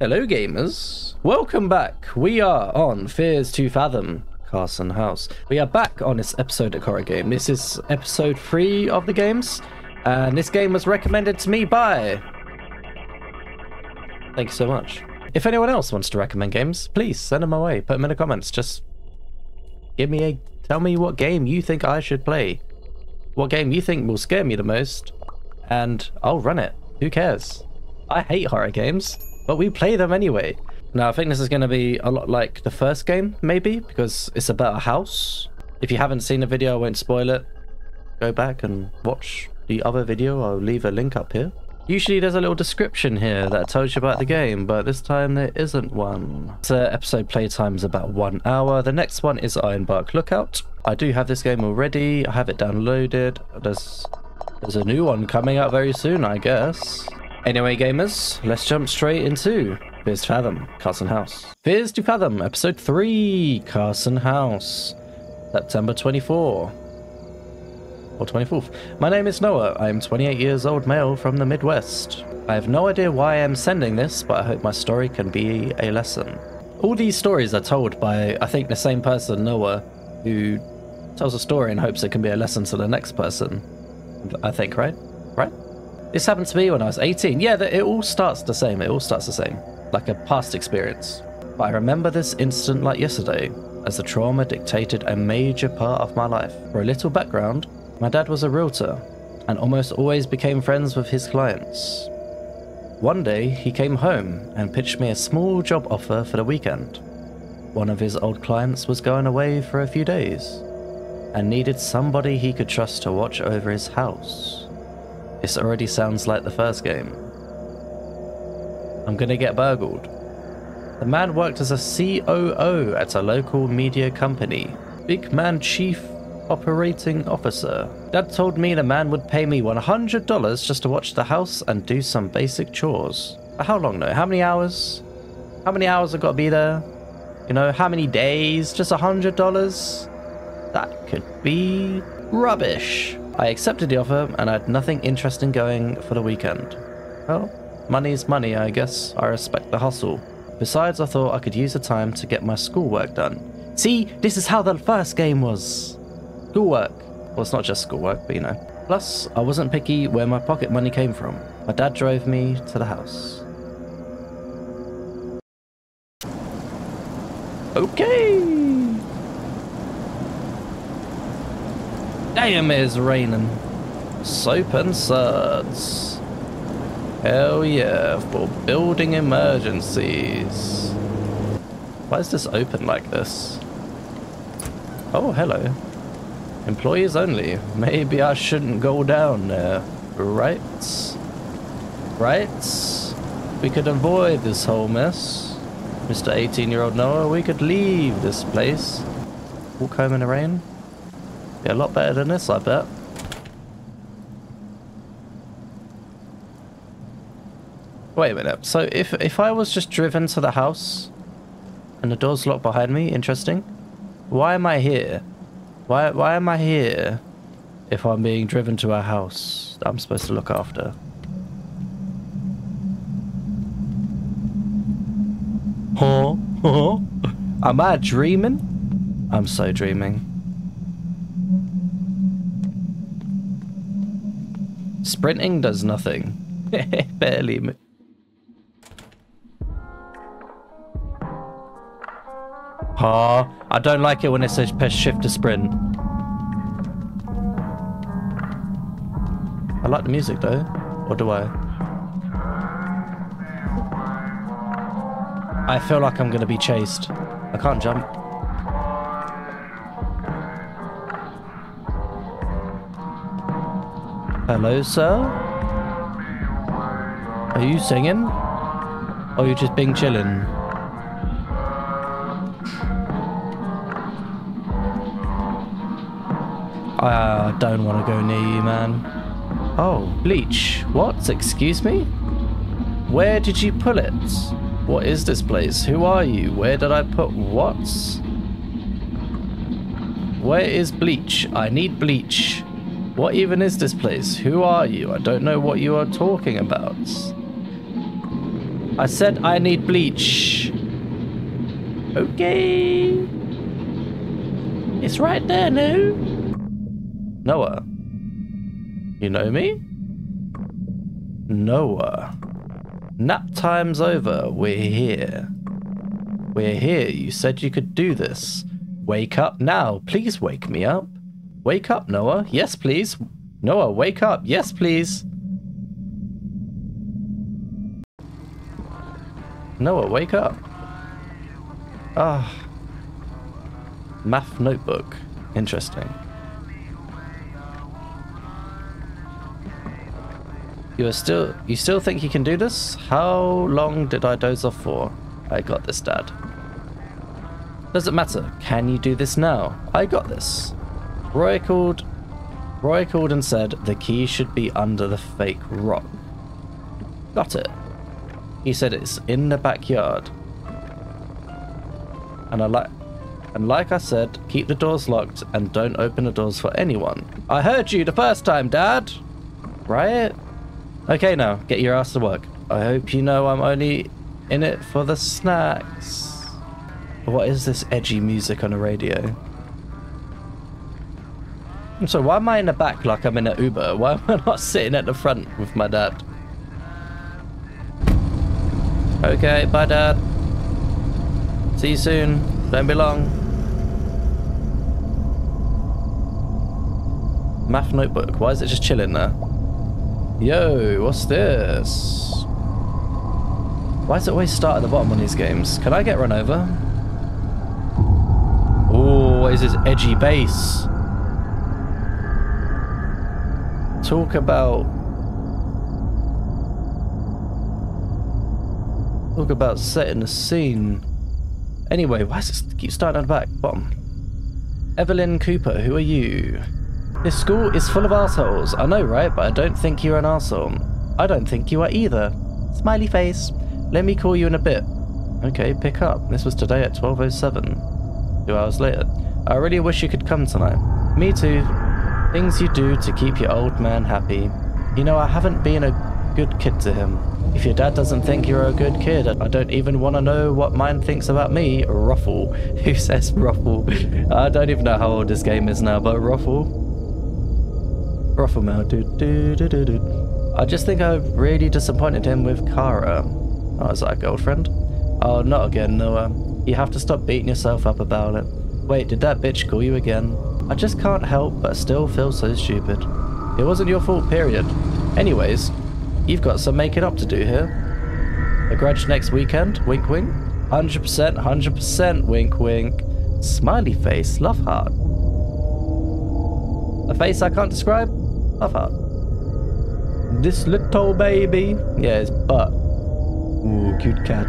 Hello gamers, welcome back. We are on Fears to Fathom, Carson House. We are back on this episode of horror game. This is episode 3 of the games, and this game was recommended to me by... Thank you so much. If anyone else wants to recommend games, please send them my way. Put them in the comments. Just give me a... Tell me what game you think I should play. What game you think will scare me the most, and I'll run it. Who cares? I hate horror games, but we play them anyway. Now, I think this is going to be a lot like the first game, maybe, because it's about a house. If you haven't seen the video, I won't spoil it. Go back and watch the other video. I'll leave a link up here. Usually there's a little description here that tells you about the game, but this time there isn't one. So episode playtime is about 1 hour. The next one is Ironbark Lookout. I do have this game already. I have it downloaded. There's a new one coming out very soon, I guess. Anyway, gamers, let's jump straight into Fears to Fathom, Carson House. Fears to Fathom, Episode 3, Carson House, September 24th, or 24th. My name is Noah. I am 28 years old male from the Midwest. I have no idea why I am sending this, but I hope my story can be a lesson. All these stories are told by, I think, the same person, Noah, who tells a story and hopes it can be a lesson to the next person. I think, right? Right? This happened to me when I was 18. Yeah, it all starts the same. It all starts the same. Like a past experience. But I remember this incident like yesterday, as the trauma dictated a major part of my life. For a little background, my dad was a realtor and almost always became friends with his clients. One day, he came home and pitched me a small job offer for the weekend. One of his old clients was going away for a few days and needed somebody he could trust to watch over his house. This already sounds like the first game. I'm gonna get burgled. The man worked as a COO at a local media company. Big man chief operating officer. Dad told me the man would pay me $100 just to watch the house and do some basic chores. But how long though? How many hours? How many hours I gotta be there? You know, how many days? Just $100? That could be rubbish. I accepted the offer and I had nothing interesting going for the weekend. Well, money's money, I guess. I respect the hustle. Besides, I thought I could use the time to get my schoolwork done. See, this is how the first game was. Schoolwork. Well, it's not just schoolwork, but you know. Plus, I wasn't picky where my pocket money came from. My dad drove me to the house. Okay. Damn, it's raining. Soap and suds. Hell yeah, for building emergencies. Why is this open like this? Oh, hello. Employees only. Maybe I shouldn't go down there. Right? Right? We could avoid this whole mess. Mr. 18-year-old Noah, we could leave this place. Walk home in the rain? Yeah, a lot better than this, I bet. Wait a minute. So if I was just driven to the house and the door's locked behind me, interesting. Why am I here? Why am I here if I'm being driven to a house that I'm supposed to look after? Huh? Huh? Am I dreaming? I'm so dreaming. Sprinting does nothing. Barely. Oh, I don't like it when it says press shift to sprint. I like the music though. Or do I? I feel like I'm gonna be chased. I can't jump. Hello, sir? Are you singing? Or are you just being chillin'? I don't want to go near you, man. Oh, bleach. What? Excuse me? Where did you pull it? What is this place? Who are you? Where did I put what? Where is bleach? I need bleach. What even is this place? Who are you? I don't know what you are talking about. I said I need bleach. Okay. It's right there, no? Noah. You know me? Noah. Nap time's over. We're here. We're here. You said you could do this. Wake up now. Please wake me up. Wake up, Noah. Yes, please. Noah, wake up. Yes, please. Noah, wake up. Ah. Math notebook. Interesting. You still think you can do this? How long did I doze off for? I got this, Dad. Doesn't matter. Can you do this now? I got this. Roy called and said the key should be under the fake rock. Got it. He said it's in the backyard. And like I said, keep the doors locked and don't open the doors for anyone. I heard you the first time, Dad. Right? Okay, now, get your ass to work. I hope you know I'm only in it for the snacks. What is this edgy music on the radio? So why am I in the back like I'm in an Uber? Why am I not sitting at the front with my dad? Okay, bye, Dad. See you soon. Don't be long. Math notebook. Why is it just chilling there? Yo, what's this? Why does it always start at the bottom on these games? Can I get run over? Ooh, what is this edgy bass? Talk about... talk about setting the scene. Anyway, why does it keep starting at the back? Bottom. Evelyn Cooper, who are you? This school is full of assholes. I know, right? But I don't think you're an asshole. I don't think you are either. Smiley face. Let me call you in a bit. Okay, pick up. This was today at 12:07. 2 hours later. I really wish you could come tonight. Me too. Things you do to keep your old man happy. You know, I haven't been a good kid to him. If your dad doesn't think you're a good kid, I don't even want to know what mine thinks about me. Ruffle. Who says Ruffle? I don't even know how old this game is now, but Ruffle. Rufflemouth, I just think I really disappointed him with Kara. Oh, is that a girlfriend? Oh, not again, Noah. You have to stop beating yourself up about it. Wait, did that bitch call you again? I just can't help but still feel so stupid. It wasn't your fault, period. Anyways, you've got some making up to do here. A grudge next weekend, wink wink. 100%, 100%, wink wink. Smiley face, love heart. A face I can't describe? Love heart. This little baby. Yeah, his butt. Ooh, cute cat.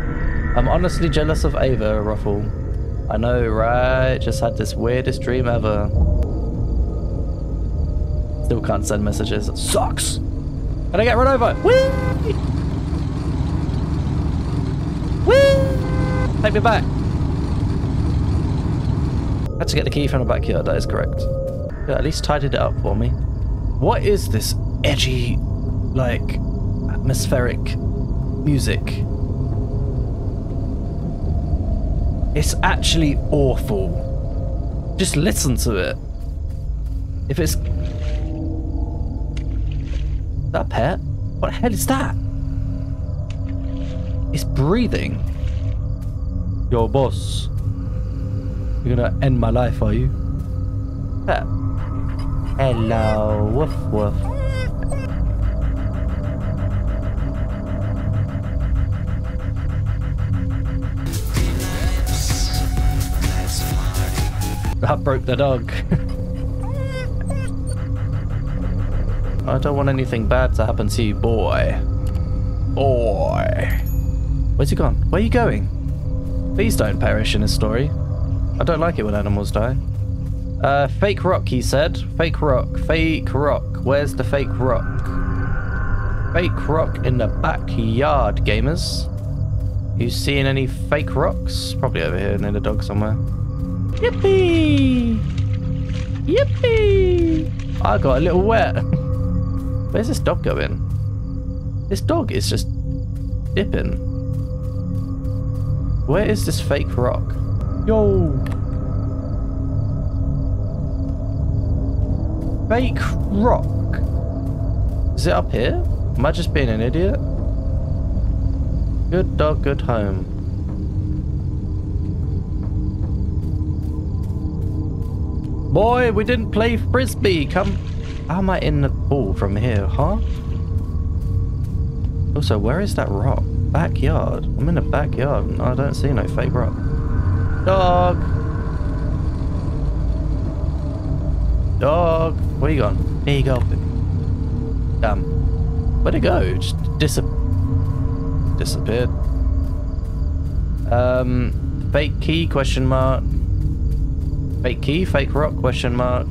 I'm honestly jealous of Ava, Ruffle. I know, right? Just had this weirdest dream ever. Still can't send messages. It sucks! Can I get run over? Whee! Whee! Take me back. Had to get the key from the backyard, that is correct. Yeah, at least tidied it up for me. What is this edgy, like, atmospheric music? It's actually awful. Just listen to it. If it's... is that a pet? What the hell is that? It's breathing. Yo, boss. You're gonna end my life, are you? Pet. Hello, woof woof. That broke the dog. I don't want anything bad to happen to you, boy. Boy. Where's he gone? Where are you going? Please don't perish in this story. I don't like it when animals die. Fake rock, he said. Fake rock. Fake rock. Where's the fake rock? Fake rock in the backyard, gamers. You seeing any fake rocks? Probably over here near the dog somewhere. Yippee! Yippee! I got a little wet. Where's this dog going? This dog is just dipping. Where is this fake rock? Yo! Fake rock? Is it up here? Am I just being an idiot? Good dog, good home. Boy, we didn't play frisbee. Come. How am I in the pool from here, huh? Also, where is that rock? Backyard. I'm in the backyard and I don't see no fake rock. Dog. Dog. Where you gone? Here you go. Where'd it go? Just disappeared. Fake key? Question mark. Fake key, fake rock, question mark.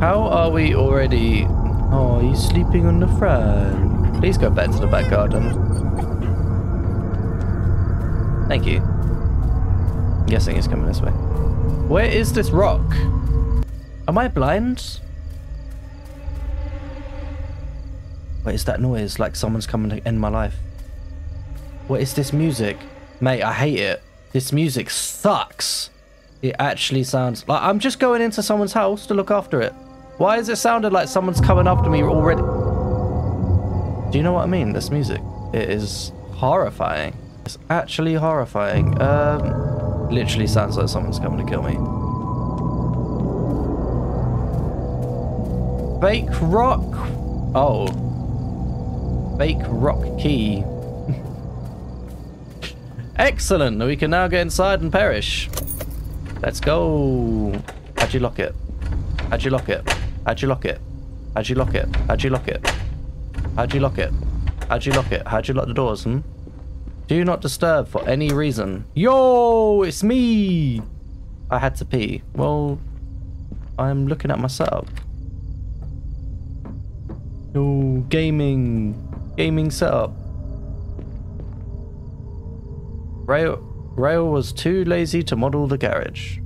How are we already... Oh, he's sleeping on the front. Please go back to the back garden. Thank you. I'm guessing he's coming this way. Where is this rock? Am I blind? What is that noise? Like someone's coming to end my life. What is this music? Mate, I hate it. This music sucks. It actually sounds like I'm just going into someone's house to look after it. Why is it sounded like someone's coming after me already? Do you know what I mean? This music. It is horrifying. It's actually horrifying. Literally sounds like someone's coming to kill me. Fake rock. Oh. Fake rock key. Excellent. We can now get inside and perish. Let's go. How'd you lock it? How'd you lock it? How'd you lock it? How'd you lock it? How'd you lock it? How'd you lock it? How'd you lock it? How'd you lock the doors? Hmm? Do not disturb for any reason. Yo, it's me. I had to pee. Well, I'm looking at my setup. Yo, gaming. Gaming setup. Right. Rail was too lazy to model the garage.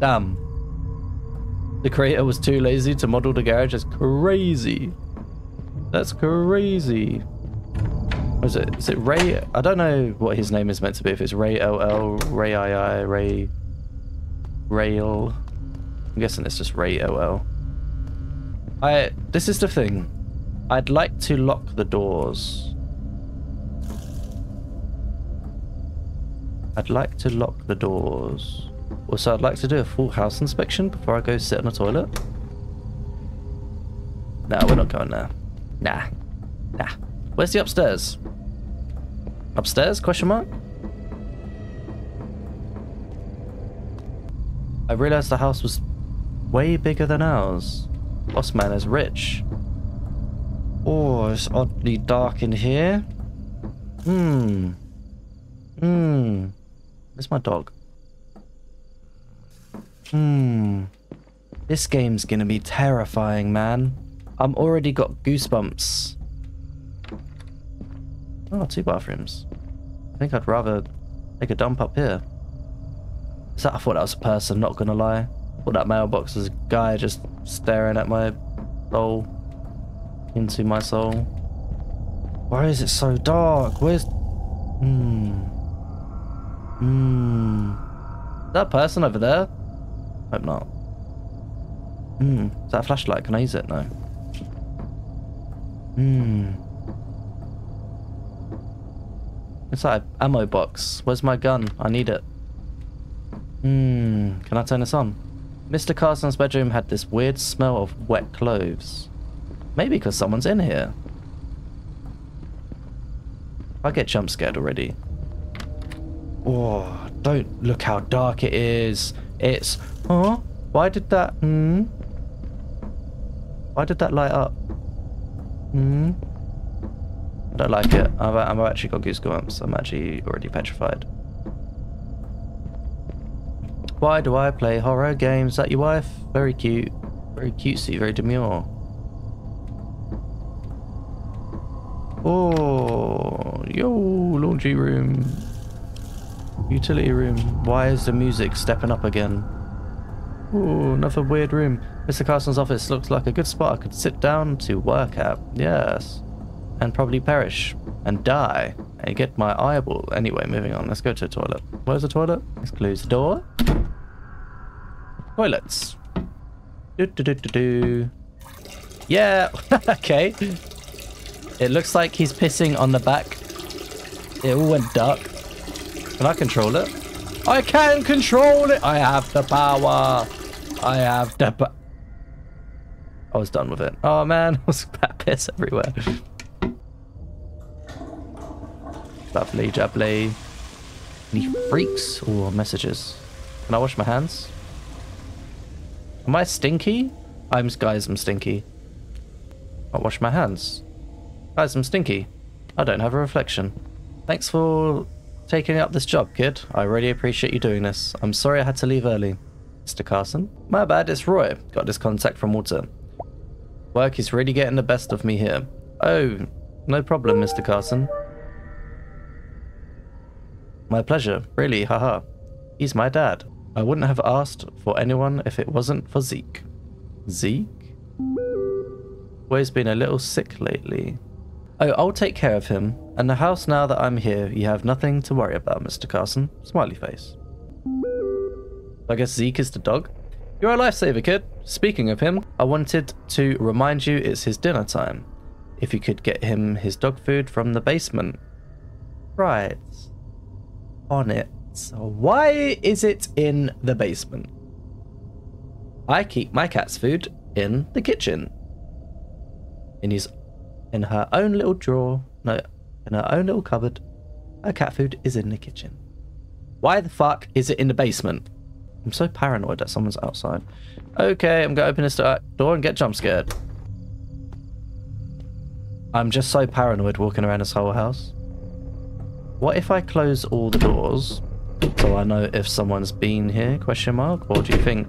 Damn. The creator was too lazy to model the garage. That's crazy. That's crazy. What is it? Is it Ray? I don't know what his name is meant to be. If it's Ray11, Ray II, Ray... Rail. I'm guessing it's just Ray11. This is the thing. I'd like to lock the doors. I'd like to lock the doors. Also, I'd like to do a full house inspection before I go sit on the toilet. No, we're not going there. Nah. Nah. Where's the upstairs? Upstairs? Question mark? I realized the house was way bigger than ours. Boss man is rich. Oh, it's oddly dark in here. Where's my dog? This game's gonna be terrifying, man. I'm already got goosebumps. Oh, two bathrooms. I think I'd rather take a dump up here. Is that, I thought that was a person, not gonna lie. I thought that mailbox was a guy just staring at my soul. Into my soul. Why is it so dark? Where's... Is that a person over there? Hope not. Is that a flashlight? Can I use it? No. It's like an ammo box. Where's my gun? I need it. Can I turn this on? Mr. Carson's bedroom had this weird smell of wet clothes. Maybe because someone's in here. I get jump scared already. Oh, don't look how dark it is. It's... Huh? Why did that... Why did that light up? I don't like it. I've actually got goosebumps. I'm actually already petrified. Why do I play horror games? Is that your wife? Very cute. Very cutesy. Very demure. Oh, yo, laundry room. Utility room. Why is the music stepping up again? Ooh, another weird room. Mr. Carson's office looks like a good spot I could sit down to work at. Yes. And probably perish. and die. I get my eyeball. Anyway, moving on. Let's go to the toilet. Where's the toilet? Let's close the door. Toilets. Do-do-do-do-do. Yeah. Okay. It looks like he's pissing on the back. It all went dark. Can I control it? I can control it. I have the power. I have the power. I was done with it. Oh man, there's bat piss everywhere. Lovely jubbly. Any freaks or messages? Can I wash my hands? Am I stinky? Guys, I'm stinky. I'll wash my hands. Guys, I'm stinky. I don't have a reflection. Thanks for taking up this job, kid. I really appreciate you doing this. I'm sorry I had to leave early. Mr. Carson? My bad, it's Roy. Got this contact from Walter. Work is really getting the best of me here. Oh, no problem, Mr. Carson. My pleasure, really, haha. He's my dad. I wouldn't have asked for anyone if it wasn't for Zeke. Zeke? Roy's been a little sick lately. Oh, I'll take care of him. And the house now that I'm here, you have nothing to worry about, Mr. Carson. Smiley face. I guess Zeke is the dog. You're a lifesaver, kid. Speaking of him, I wanted to remind you it's his dinner time. If you could get him his dog food from the basement. Right. On it. So why is it in the basement? I keep my cat's food in the kitchen. In her own little drawer. No, in her own little cupboard. Her cat food is in the kitchen. Why the fuck is it in the basement? I'm so paranoid that someone's outside. Okay, I'm gonna open this door and get jump scared. I'm just so paranoid walking around this whole house. What if I close all the doors so I know if someone's been here, question mark? Or do you think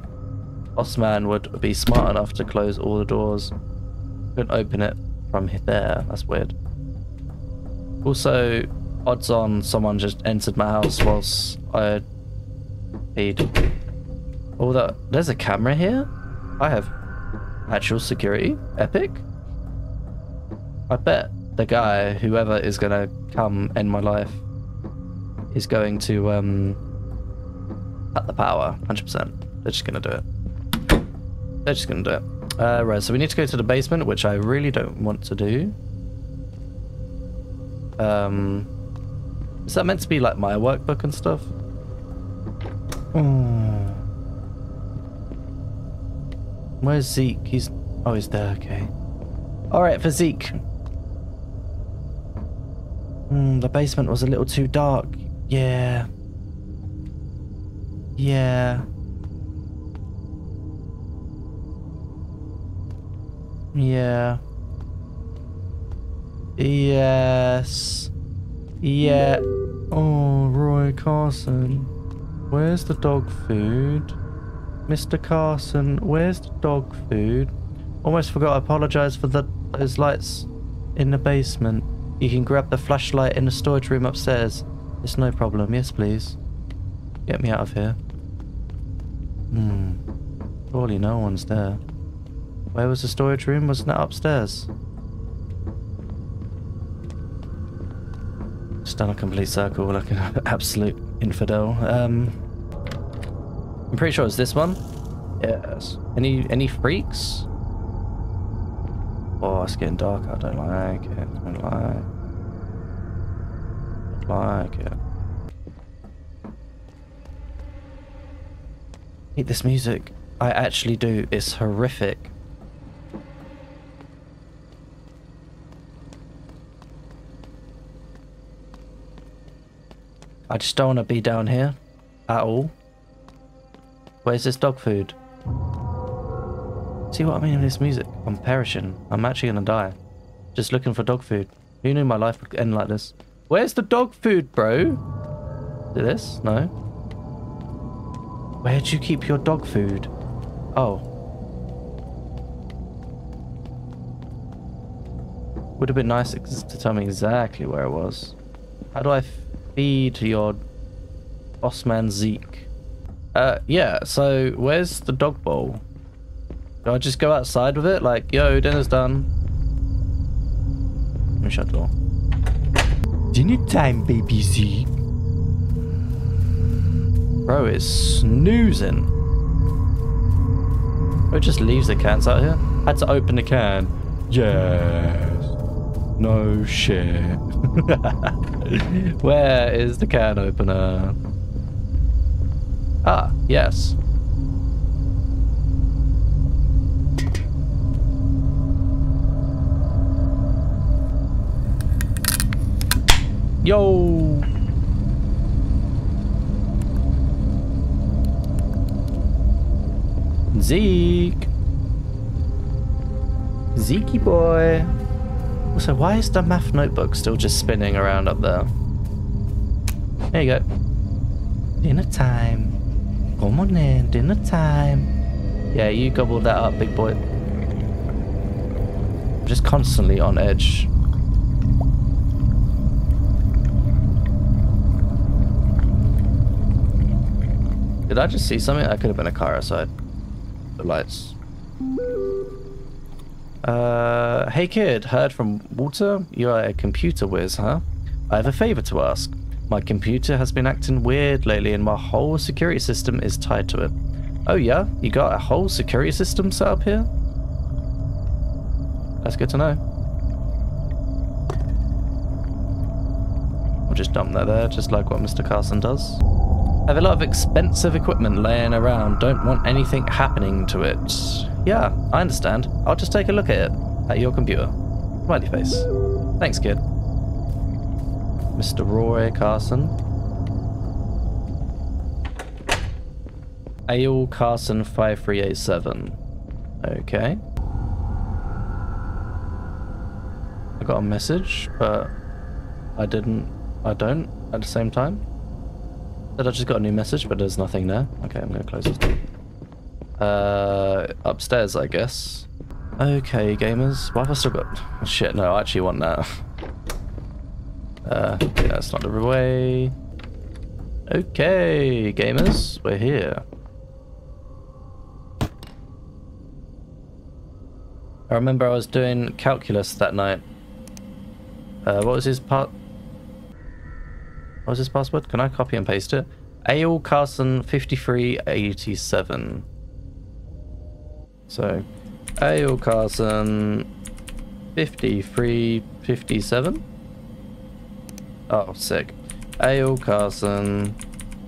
Osman would be smart enough to close all the doors? Couldn't open it from there. That's weird. Also, odds on someone just entered my house whilst I peed. Oh, there's a camera here? I have actual security? Epic? I bet the guy, whoever is gonna come end my life, is going to cut the power, 100%. They're just gonna do it. They're just gonna do it. Right, so we need to go to the basement, which I really don't want to do. Is that meant to be like my workbook and stuff? Oh. Where's Zeke? He's there, okay. Alright, for Zeke. The basement was a little too dark. Yeah. Yeah. Yeah. Yes. Yeah. Oh, Roy Carson. Where's the dog food? Mr. Carson, where's the dog food? Almost forgot, I apologize for those lights in the basement. You can grab the flashlight in the storage room upstairs. It's no problem, yes please. Get me out of here. Surely no one's there. Where was the storage room? Wasn't that upstairs? Just done a complete circle like an absolute infidel. I'm pretty sure it's this one. Yes. Any freaks? Oh, it's getting dark. I don't like it. I don't like it. I hate this music. I actually do. It's horrific. I just don't want to be down here at all. Where's this dog food? See what I mean with this music? I'm perishing. I'm actually gonna die. Just looking for dog food. Who knew my life would end like this? Where's the dog food, bro? Do this? No. Where'd you keep your dog food? Oh. Would have been nice to tell me exactly where it was. How do I feed your Osman Zeke? Yeah, so where's the dog bowl? Do I just go outside with it? Like, yo, dinner's done. Let me shut the door. dinner time, baby Z. Bro is snoozing. Bro just leaves the cans out here. Had to open the can. Yes. No shit. Where is the can opener? Ah, yes. Yo. Zeke. Zeke boy. Also, why is the math notebook still just spinning around up there? There you go. Dinner time. Come on in, dinner time. Yeah, you gobbled that up, big boy. I'm just constantly on edge. Did I just see something? That could have been a car outside. The lights. Hey kid, heard from Walter? You are a computer whiz, huh? I have a favor to ask. My computer has been acting weird lately and my whole security system is tied to it. Oh yeah? You got a whole security system set up here? That's good to know. I'll just dump that there, just like what Mr. Carson does. I have a lot of expensive equipment laying around. Don't want anything happening to it. Yeah, I understand. I'll just take a look at it. At your computer. Smiley face. Thanks, kid. Mr. Roy Carson. AL Carson 5387. Okay. I got a message, but I don't at the same time. I just got a new message, but there's nothing there. Okay, I'm gonna close this door. Upstairs, I guess. Okay, gamers. Why have I still got... Oh, shit, no, I actually want that. Yeah, that's not the way. Okay, gamers. We're here. I remember I was doing calculus that night. What was his part... What was his password? Can I copy and paste it? AL Carson 5387. So, AL Carson 5357. Oh, sick. AL Carson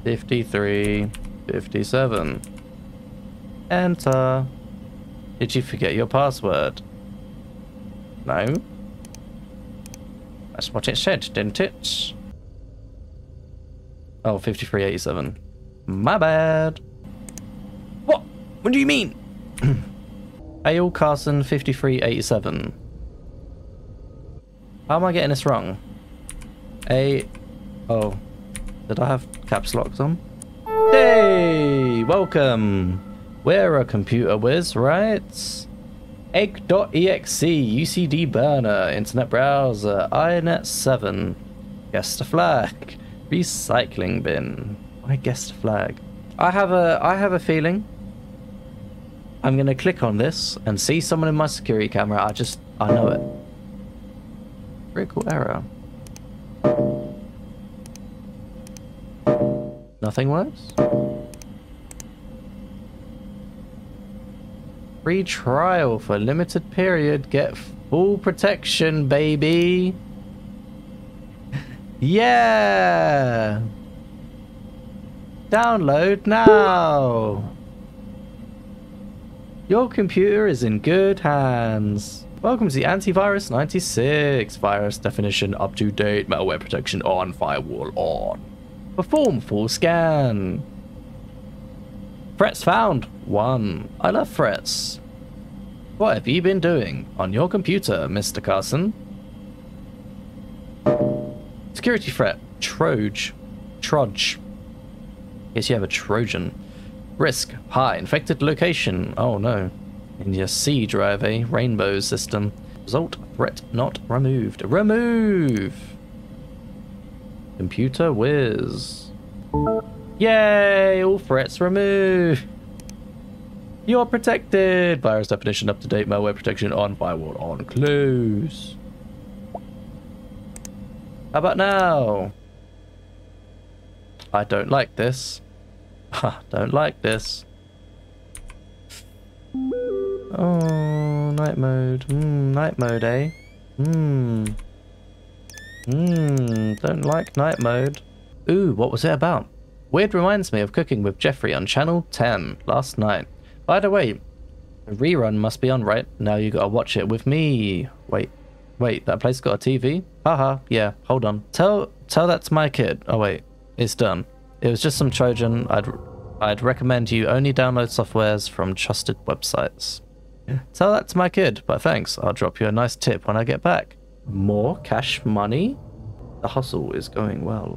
5357. Enter. Did you forget your password? No. That's what it said, didn't it? Oh, 5387. My bad. What? What do you mean? AL Carson 5387. How am I getting this wrong? Oh. Did I have caps locked on? Hey! Welcome! We're a computer whiz, right? Egg.exe, UCD burner, internet browser, INET 7. Guess the flag. Recycling bin. I guessed flag. I have a feeling I'm gonna click on this and see someone in my security camera. I know it. Critical error. Nothing works. Free trial for limited period. Get full protection, baby. Yeah! Download now! Your computer is in good hands. Welcome to the Antivirus 96. Virus definition up to date. Malware protection on. Firewall on. Perform full scan. Threats found. 1. I love threats. What have you been doing on your computer, Mr. Carson? Security threat, Troj. Guess you have a Trojan. Risk, high, infected location. Oh no. In your C drive, eh? Rainbow system. Result, threat not removed. Remove! Computer whiz. Yay! All threats removed! You're protected! Virus definition up to date, malware protection on, firewall on, clues. How about now? I don't like this. Ha, don't like this. Oh, night mode. Night mode, eh? Don't like night mode. Ooh, what was it about? Weird reminds me of Cooking with Jeffrey on Channel 10 last night. By the way, the rerun must be on right now. You gotta watch it with me. Wait, that place got a TV? Haha, yeah, hold on. Tell that to my kid. Oh wait, it's done. It was just some Trojan. I'd recommend you only download softwares from trusted websites. Tell that to my kid, but thanks. I'll drop you a nice tip when I get back. More cash money? The hustle is going well.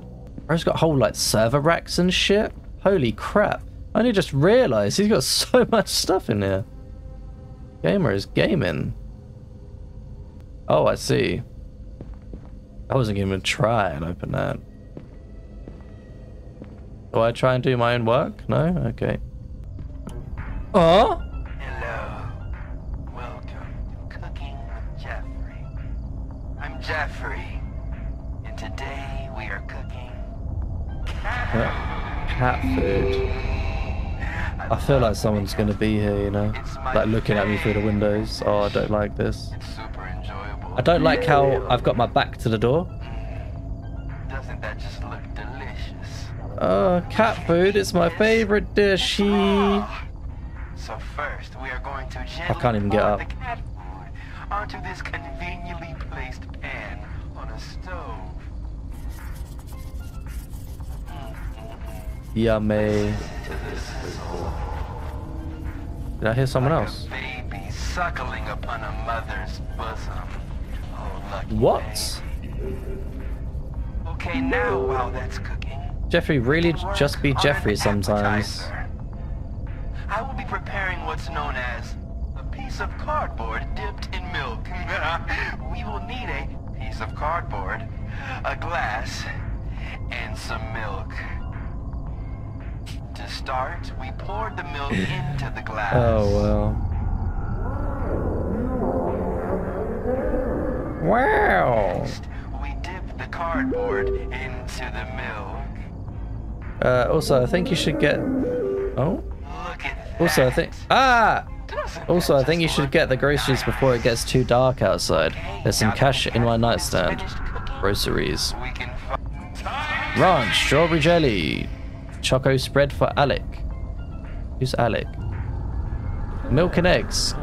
Bro's got whole like server racks and shit. Holy crap. I only just realized he's got so much stuff in here. Gamer is gaming. Oh, I see. I wasn't even try and open that. Do I try and do my own work? No? Okay. Oh? Hello. Welcome to Cooking with Jeffrey. I'm Jeffrey. And today we are cooking cat food. I feel like someone's gonna be here, you know? Like looking at me through the windows. Oh, I don't like this. I don't like how I've got my back to the door. Doesn't that just look delicious? Cat food is my favorite dish. So first, we are going to gently I can't even get up. The cat food onto this conveniently placed pan on a stove. Yummy. Did I hear someone else? Baby suckling upon a mother's bosom. What? Okay, now while that's cooking, Jeffrey really just be Jeffrey sometimes. I will be preparing what's known as a piece of cardboard dipped in milk. We will need a piece of cardboard, a glass, and some milk. To start, we poured the milk into the glass. Oh well. Wow. Next, we dip the cardboard into the milk. Also, I think you should get. Oh. Look at also, that. I think. Ah. Also, I think you should get the groceries before it gets too dark outside. There's some cash in my nightstand. Groceries. Ranch, strawberry jelly, choco spread for Alec. Who's Alec? Milk and eggs.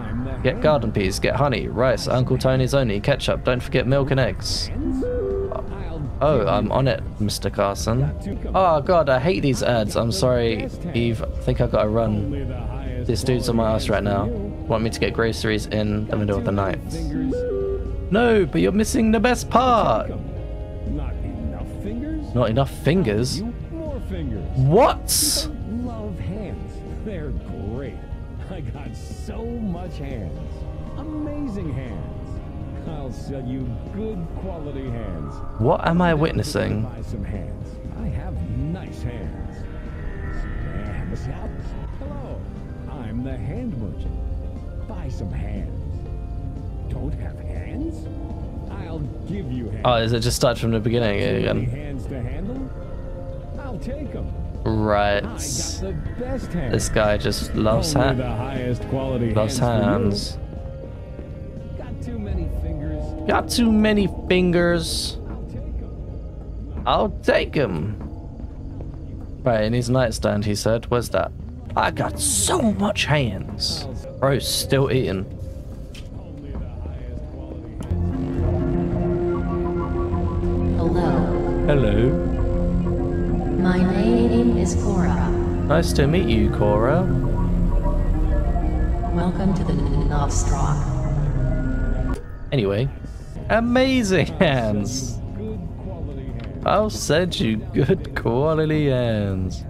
Get garden peas, get honey, rice, Uncle Tony's only, ketchup, don't forget milk and eggs. Oh, I'm on it, Mr. Carson. Oh god, I hate these ads. I'm sorry, Eve. I think I gotta run. This dude's on my ass right now. Want me to get groceries in the middle of the night. No, but you're missing the best part. Not enough fingers? Not enough fingers? What? Love hands. They're great. I got so much hands. Amazing hands. I'll sell you good quality hands. What am I witnessing? Buy some hands. I have nice hands. Hello. I'm the hand merchant. Buy some hands. Don't have hands? I'll give you hands. Oh, is it just start from the beginning again? Hands to handle? I'll take them. Right. This guy just loves hands. Loves hands. Got too many fingers. Got too many fingers. I'll take him. Right, in his nightstand, he said. Where's that? I got so much hands. Bro, still eating. Hello. Hello. My name is Cora. Nice to meet you, Cora. Welcome to the Novstrock. Anyway, amazing hands. I'll send you good quality hands.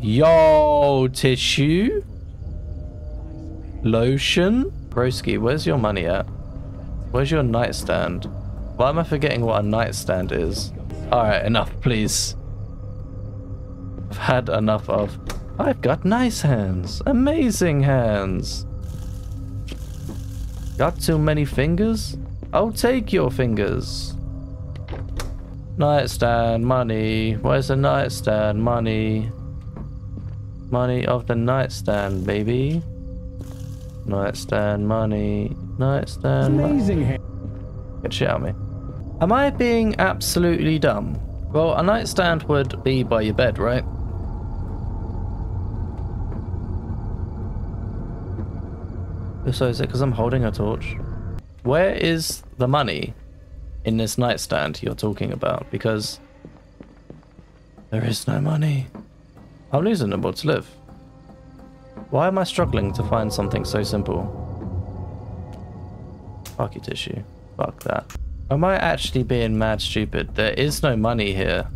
Yo, tissue, lotion, broski. Where's your money at? Where's your nightstand? Why am I forgetting what a nightstand is? Alright, enough, please. I've had enough of... I've got nice hands. Amazing hands. Got too many fingers? I'll take your fingers. Nightstand money. Where's the nightstand money? Money of the nightstand, baby. Nightstand money. Nightstand. Amazing. Good shit out of me. Am I being absolutely dumb? Well, a nightstand would be by your bed, right? So is it because I'm holding a torch? Where is the money in this nightstand you're talking about? Because there is no money. I'm losing the will to live. Why am I struggling to find something so simple? Fuck your tissue. Fuck that. Am I actually being mad stupid? There is no money here.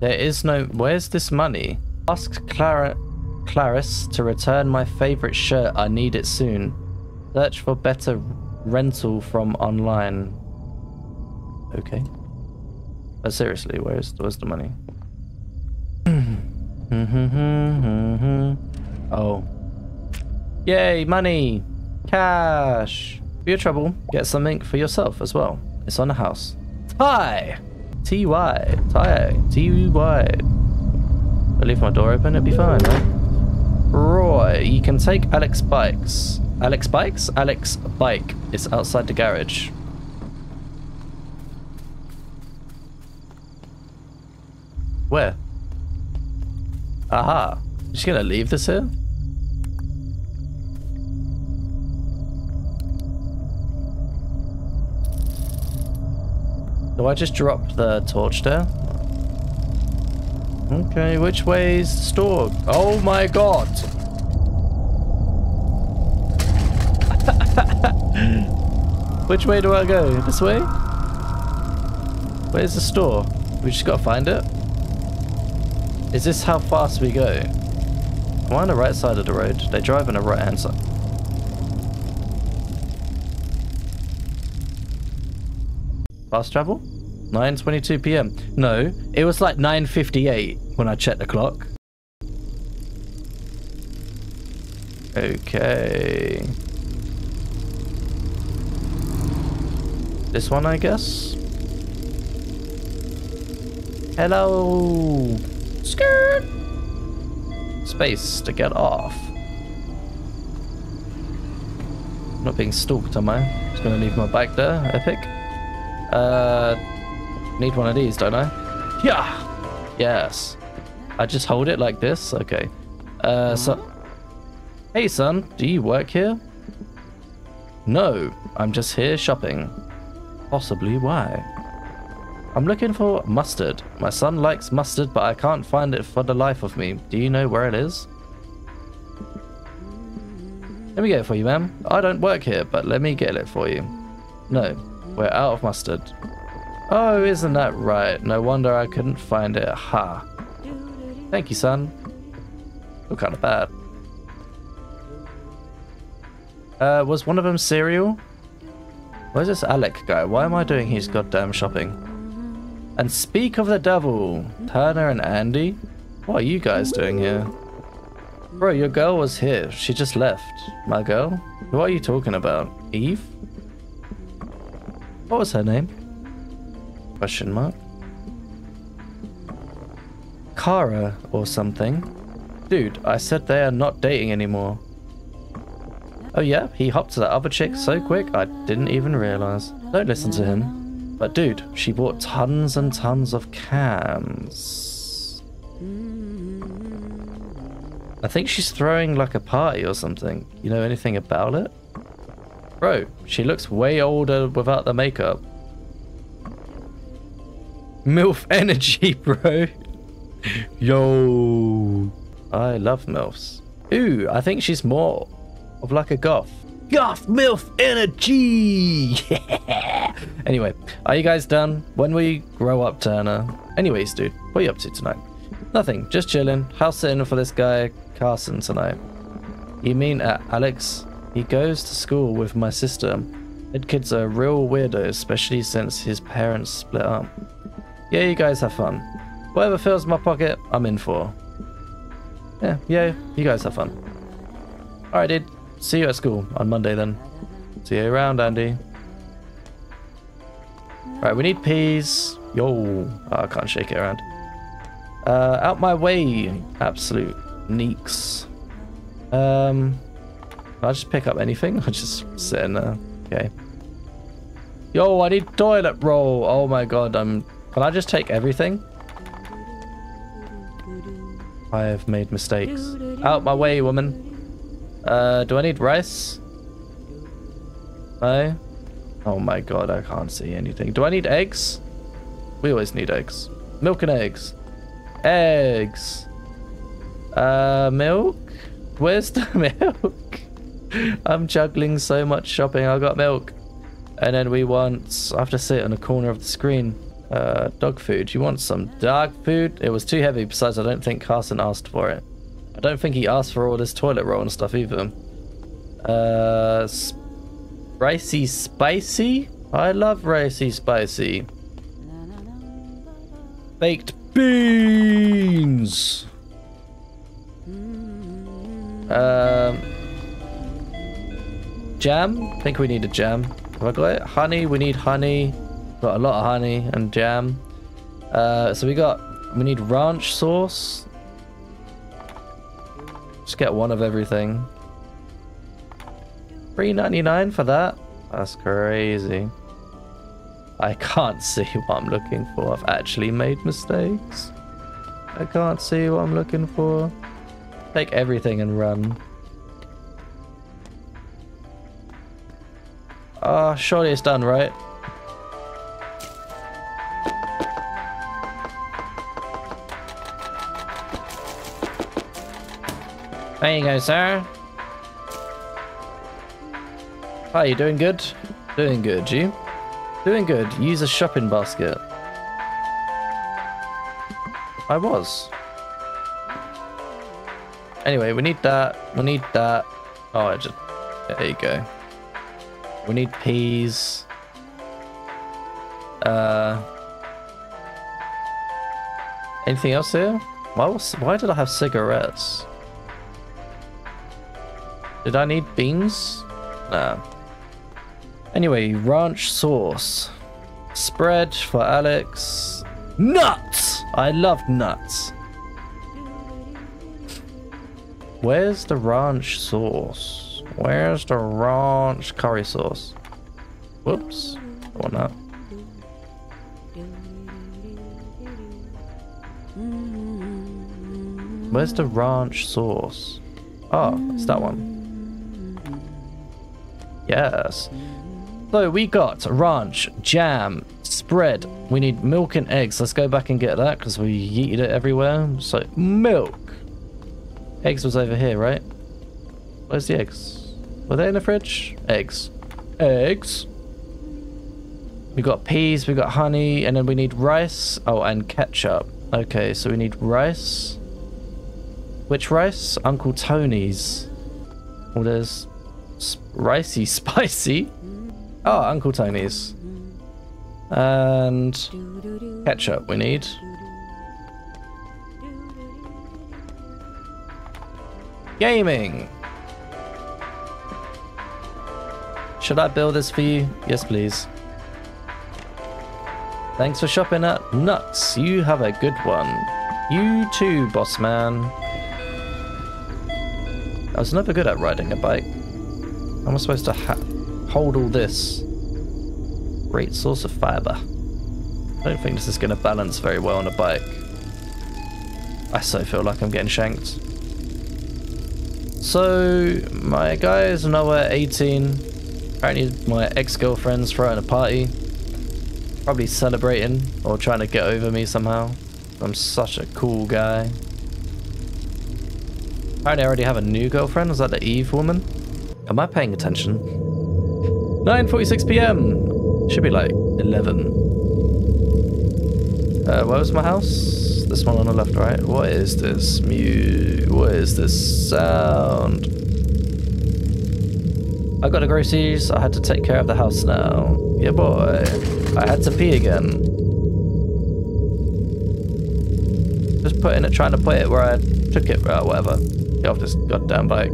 There is no... Where's this money? Ask Clarice to return my favorite shirt. I need it soon. Search for better rental from online. Okay. But seriously, where's the money? Oh. Yay, money! Cash! For your trouble, get something for yourself as well. It's on the house. Tie! T-Y. Tie. T-Y. I'll leave my door open, it'll be fine, right? Roy, you can take Alex Bikes. Alex Bikes? Alex Bike. It's outside the garage. Where? Aha. Just gonna leave this here? Do I just drop the torch there? Okay, which way's the store? Oh my god! Which way do I go? This way? Where's the store? We just gotta find it? Is this how fast we go? Am I on the right side of the road? They drive on the right hand side. Fast travel? 9:22 p.m. No, it was like 9:58 when I checked the clock. Okay. This one, I guess? Hello! Skirt! Space to get off. I'm not being stalked, am I? Just gonna leave my bike there, epic. Need one of these, don't I? Yeah! Yes. I just hold it like this? Okay. So... Hey, son. Do you work here? No. I'm just here shopping. Possibly why? I'm looking for mustard. My son likes mustard, but I can't find it for the life of me. Do you know where it is? Let me get it for you, ma'am. I don't work here, but let me get it for you. No. We're out of mustard. Oh, isn't that right? No wonder I couldn't find it. Ha. Thank you, son. Look kind of bad. Was one of them cereal? Where's this Alec guy? Why am I doing his goddamn shopping? And speak of the devil, Turner and Andy. What are you guys doing here? Bro, your girl was here. She just left. My girl? What are you talking about? Eve? What was her name? Question mark. Kara or something. Dude, I said they are not dating anymore. Oh yeah, he hopped to that other chick so quick I didn't even realize. Don't listen to him. But dude, she bought tons and tons of cans. I think she's throwing like a party or something. You know anything about it? Bro, she looks way older without the makeup. MILF energy, bro. Yo. I love MILFs. Ooh, I think she's more of like a goth. Goth MILF energy! Yeah. Anyway, are you guys done? When will you grow up, Turner? Anyways, dude, what are you up to tonight? Nothing, just chilling. House sitting for this guy, Carson, tonight. You mean Alex? He goes to school with my sister. Ed kids are real weirdos, especially since his parents split up. Yeah, you guys have fun. Whatever fills my pocket, I'm in for. Yeah, you guys have fun. Alright, dude. See you at school on Monday then. See you around, Andy. Alright, we need peas. Yo, oh, I can't shake it around. Out my way, absolute neeks. Can I just pick up anything? I just sit in there. Okay. Yo, I need toilet roll. Oh my god, Can I just take everything? I have made mistakes. Out my way, woman. Do I need rice? No? Oh my god, I can't see anything. Do I need eggs? We always need eggs. Milk and eggs. Eggs. Milk? Where's the milk? I'm juggling so much shopping. I got milk. And then we want... I have to sit on the corner of the screen. Dog food. You want some dog food? It was too heavy. Besides, I don't think Carson asked for it. I don't think he asked for all this toilet roll and stuff either. Ricey spicy? I love ricey spicy. Baked beans! Jam? I think we need a jam. Have I got it? Honey? We need honey. Got a lot of honey and jam. So we need ranch sauce. Just get one of everything. $3.99 for that? That's crazy. I can't see what I'm looking for. I've actually made mistakes. I can't see what I'm looking for. Take everything and run. Ah, surely it's done, right? There you go, sir. Hi, you doing good? Doing good, you? Doing good. Use a shopping basket. I was. Anyway, we need that. We need that. Oh, I just... There you go. We need peas. Anything else here? Why did I have cigarettes? Did I need beans? Nah. Anyway, ranch sauce. Spread for Alex. Nuts! I love nuts. Where's the ranch sauce? Where's the ranch curry sauce? Whoops. Or not. Where's the ranch sauce? Oh, it's that one. Yes. So we got ranch, jam, spread. We need milk and eggs. Let's go back and get that because we yeeted it everywhere. So milk. Eggs was over here, right? Where's the eggs? Were they in the fridge? Eggs. Eggs. We got peas, we got honey, and then we need rice. Oh, and ketchup. Okay, so we need rice. Which rice? Uncle Tony's. Oh, there's ricey spicy. Oh, Uncle Tony's. And ketchup we need. Gaming! Should I build this for you? Yes, please. Thanks for shopping at Nuts. You have a good one. You too, boss man. I was never good at riding a bike. How am I supposed to hold all this? Great source of fiber. I don't think this is going to balance very well on a bike. I so feel like I'm getting shanked. So, my guy is nowhere 18. Apparently my ex-girlfriend's throwing a party. Probably celebrating or trying to get over me somehow. I'm such a cool guy. Apparently I already have a new girlfriend. Was that the Eve woman? Am I paying attention? 9:46 PM! Should be like 11. Where was my house? This one on the left, right? What is this what is this sound? I got the groceries. I had to take care of the house now. Yeah, boy. I had to pee again. Just putting it, trying to put it where I took it, or whatever. Get off this goddamn bike.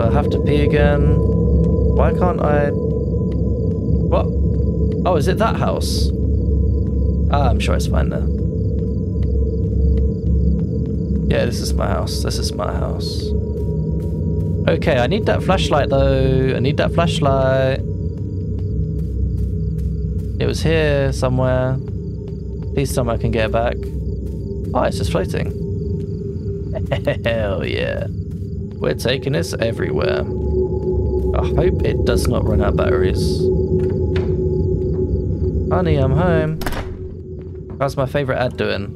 I have to pee again. Why can't I? Oh, is it that house? Ah, I'm sure it's fine now. Yeah, this is my house. This is my house. Okay, I need that flashlight though. I need that flashlight. It was here somewhere. At least somehow can get it back. Oh, it's just floating. Hell yeah. We're taking this everywhere. I hope it does not run out of batteries. Honey, I'm home. How's my favorite ad doing?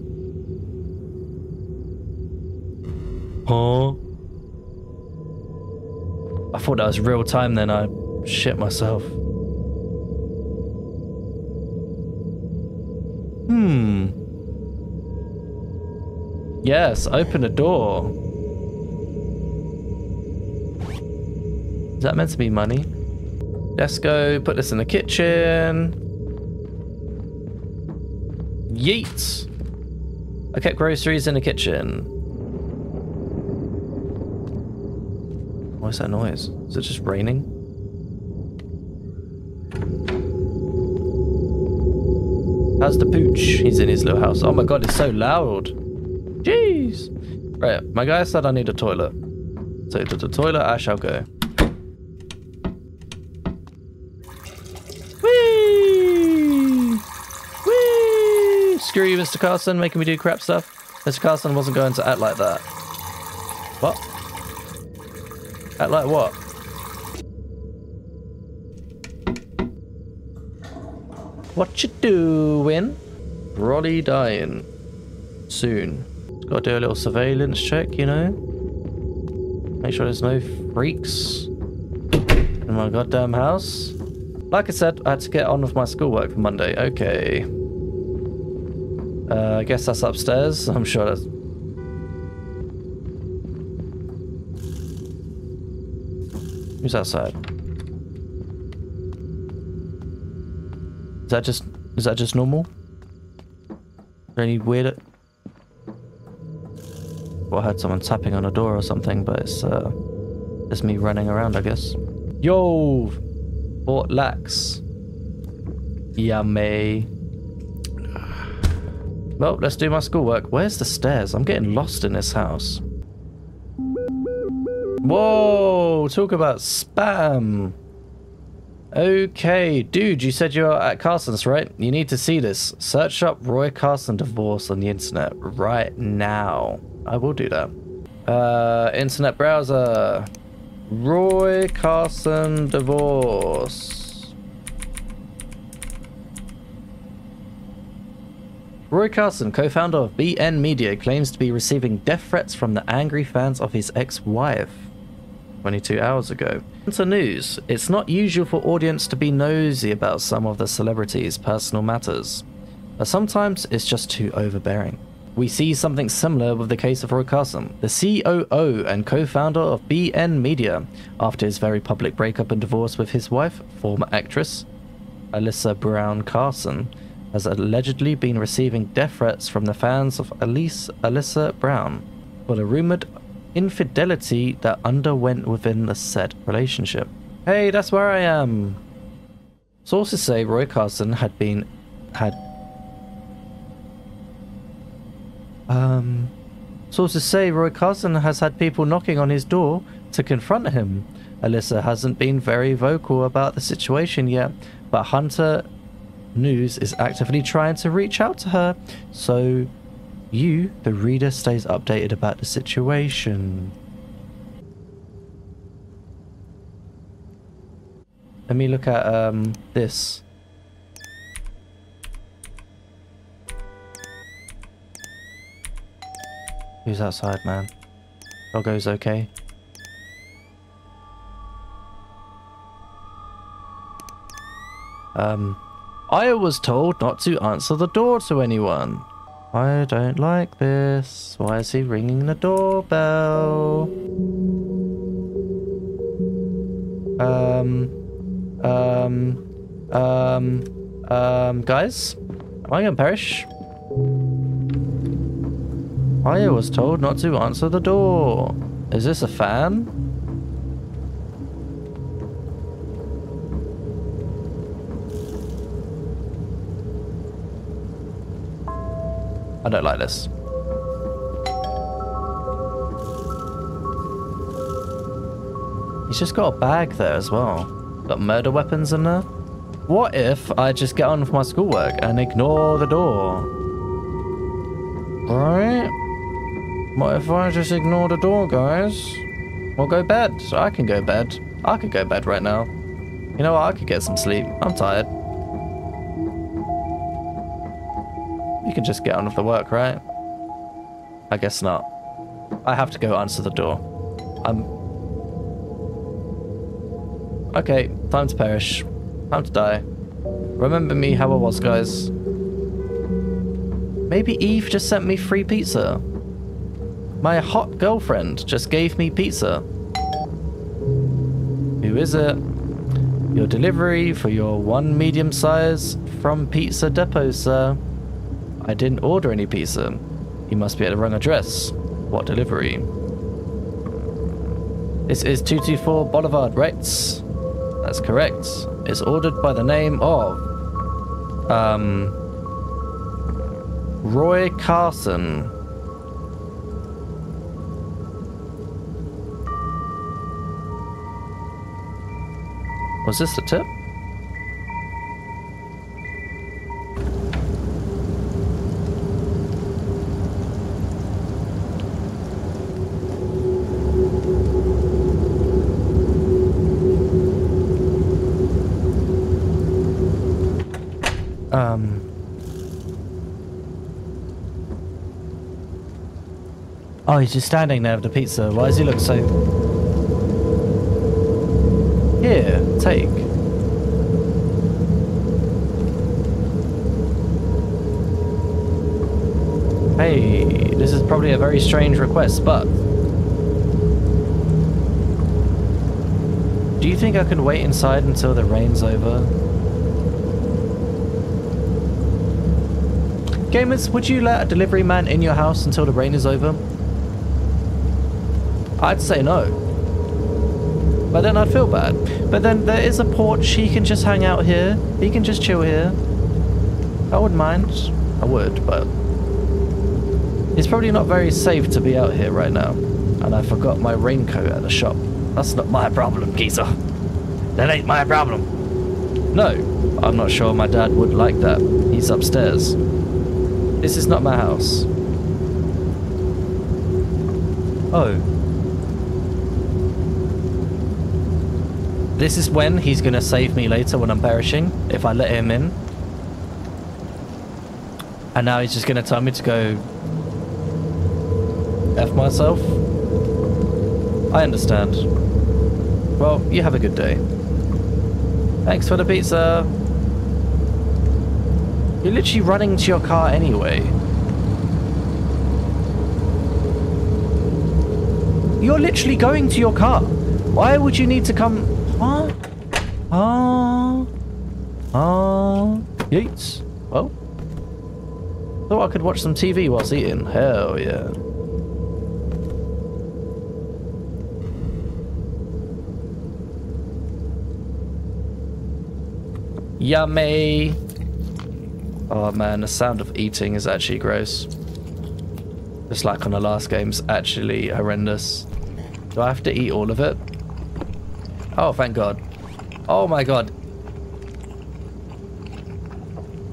Huh? I thought that was real time then. I shit myself. Hmm. Yes, open a door. Is that meant to be money? Let's go put this in the kitchen. Yeet! I kept groceries in the kitchen. What's that noise? Is it just raining? How's the pooch? He's in his little house. Oh my god, it's so loud. Jeez. Right, my guy said I need a toilet. So to the toilet I shall go. Whee! Whee! Screw you, Mr. Carson, making me do crap stuff. Mr. Carson wasn't going to act like that. What? Act like what? What you doing? Probably dying soon. Gotta do a little surveillance check, you know? Make sure there's no freaks in my goddamn house. Like I said, I had to get on with my schoolwork for Monday. Okay. I guess that's upstairs. I'm sure that's... Who's outside? Is that just normal? Any weird? Well, I heard someone tapping on a door or something, but it's me running around, I guess. Yo, Fort Lax. Yummy. Well, let's do my schoolwork. Where's the stairs? I'm getting lost in this house. Whoa! Talk about spam. Okay, dude, you said you're at Carson's, right? You need to see this. Search up Roy Carson divorce on the internet right now. I will do that. Internet browser. Roy Carson divorce. Roy Carson, co-founder of BN Media, claims to be receiving death threats from the angry fans of his ex-wife. 22 hours ago. To news, it's not usual for audience to be nosy about some of the celebrities' personal matters, but sometimes it's just too overbearing. We see something similar with the case of Roy Carson, the COO and co-founder of BN Media, after his very public breakup and divorce with his wife, former actress Alyssa Brown Carson, has allegedly been receiving death threats from the fans of Alyssa Brown for the rumored infidelity that underwent within the said relationship. Hey, that's where I am. Sources say Roy Carson has had people knocking on his door to confront him. Alyssa hasn't been very vocal about the situation yet, but Hunter News is actively trying to reach out to her, so you, the reader, stays updated about the situation. Let me look at this. Who's outside, man? Doggo's okay. I was told not to answer the door to anyone. I don't like this. Why is he ringing the doorbell? Guys? Am I gonna perish? I was told not to answer the door. Is this a fan? I don't like this. He's just got a bag there as well. Got murder weapons in there. What if I just get on with my schoolwork and ignore the door? Right? What if I just ignore the door, guys? We'll go bed. So I can go bed. I could go bed right now. You know what? I could get some sleep. I'm tired. You can just get on with the work, right? I guess not. I have to go answer the door. Okay, time to perish. Time to die. Remember me how I was, guys. Maybe Eve just sent me free pizza. My hot girlfriend just gave me pizza. Who is it? Your delivery for your one medium size from Pizza Depot, sir. I didn't order any pizza. You must be at the wrong address. What delivery? This is 224 Boulevard, right? That's correct. It's ordered by the name of... Roy Carson. Was this the tip? Oh, he's just standing there with the pizza. Why does he look so... Here, take. Hey, this is probably a very strange request, but... Do you think I can wait inside until the rain's over? Gamers, would you let a delivery man in your house until the rain is over? I'd say no. But then I'd feel bad. But then there is a porch. He can just hang out here. He can just chill here. I wouldn't mind. I would, but... It's probably not very safe to be out here right now. And I forgot my raincoat at the shop. That's not my problem, geezer. That ain't my problem. No, I'm not sure my dad would like that. He's upstairs. This is not my house. Oh. This is when he's gonna save me later when I'm perishing, if I let him in. And now he's just gonna tell me to go... F myself? I understand. Well, you have a good day. Thanks for the pizza! You're literally running to your car anyway. You're literally going to your car. Why would you need to come... Huh? Oh. Oh. Yeets. Well. Thought I could watch some TV whilst eating. Hell yeah. Yummy. Oh man, the sound of eating is actually gross. Just like on the last game's actually horrendous. Do I have to eat all of it? Oh, thank God. Oh my God.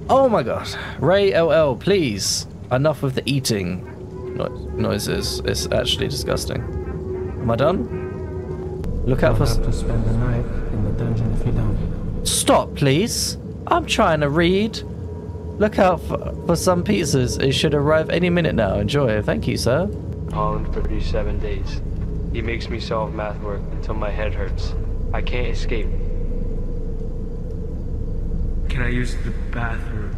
Oh my God. Ray11, please. Enough with the eating noises. It's actually disgusting. Am I done? Look out for... You'll have to spend the night in the dungeon if you don't. Stop, please. I'm trying to read. Look out for some pizzas. It should arrive any minute now. Enjoy. Thank you, sir. Holland for 37 days. He makes me solve math work until my head hurts. I can't escape. Can I use the bathroom?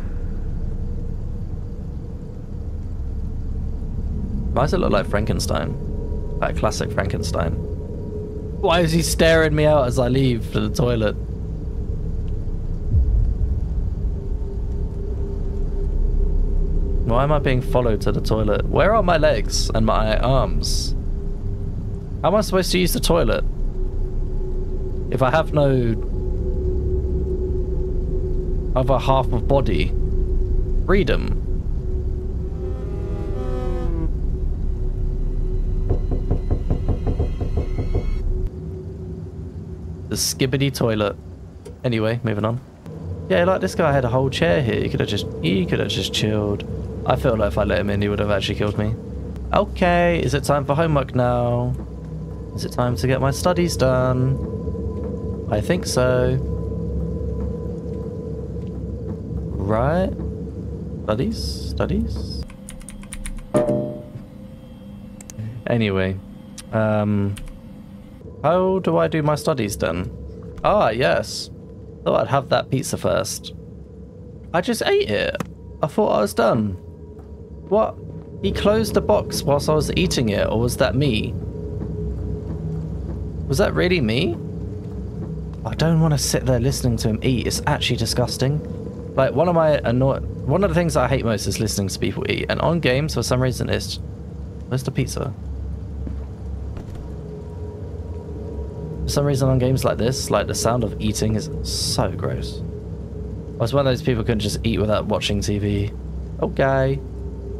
Why does it look like Frankenstein? Like classic Frankenstein. Why is he staring me out as I leave to the toilet? Why am I being followed to the toilet? Where are my legs and my arms? How am I supposed to use the toilet? If I have no other half of body freedom. The skibbity toilet. Anyway, moving on. Yeah, like this guy had a whole chair here. He could have just chilled. I feel like if I let him in, he would have actually killed me. Okay, is it time for homework now? Is it time to get my studies done? I think so. Right? Studies? Anyway, how do I do my studies then? Ah, yes. Thought I'd have that pizza first. I just ate it. I thought I was done. What? He closed the box whilst I was eating it, or was that me? Was that really me? I don't want to sit there listening to him eat. It's actually disgusting. Like, one of the things I hate most is listening to people eat. And on games, for some reason, it's... Where's the pizza? For some reason on games like this, like, the sound of eating is so gross. I was one of those people who couldn't just eat without watching TV. Okay.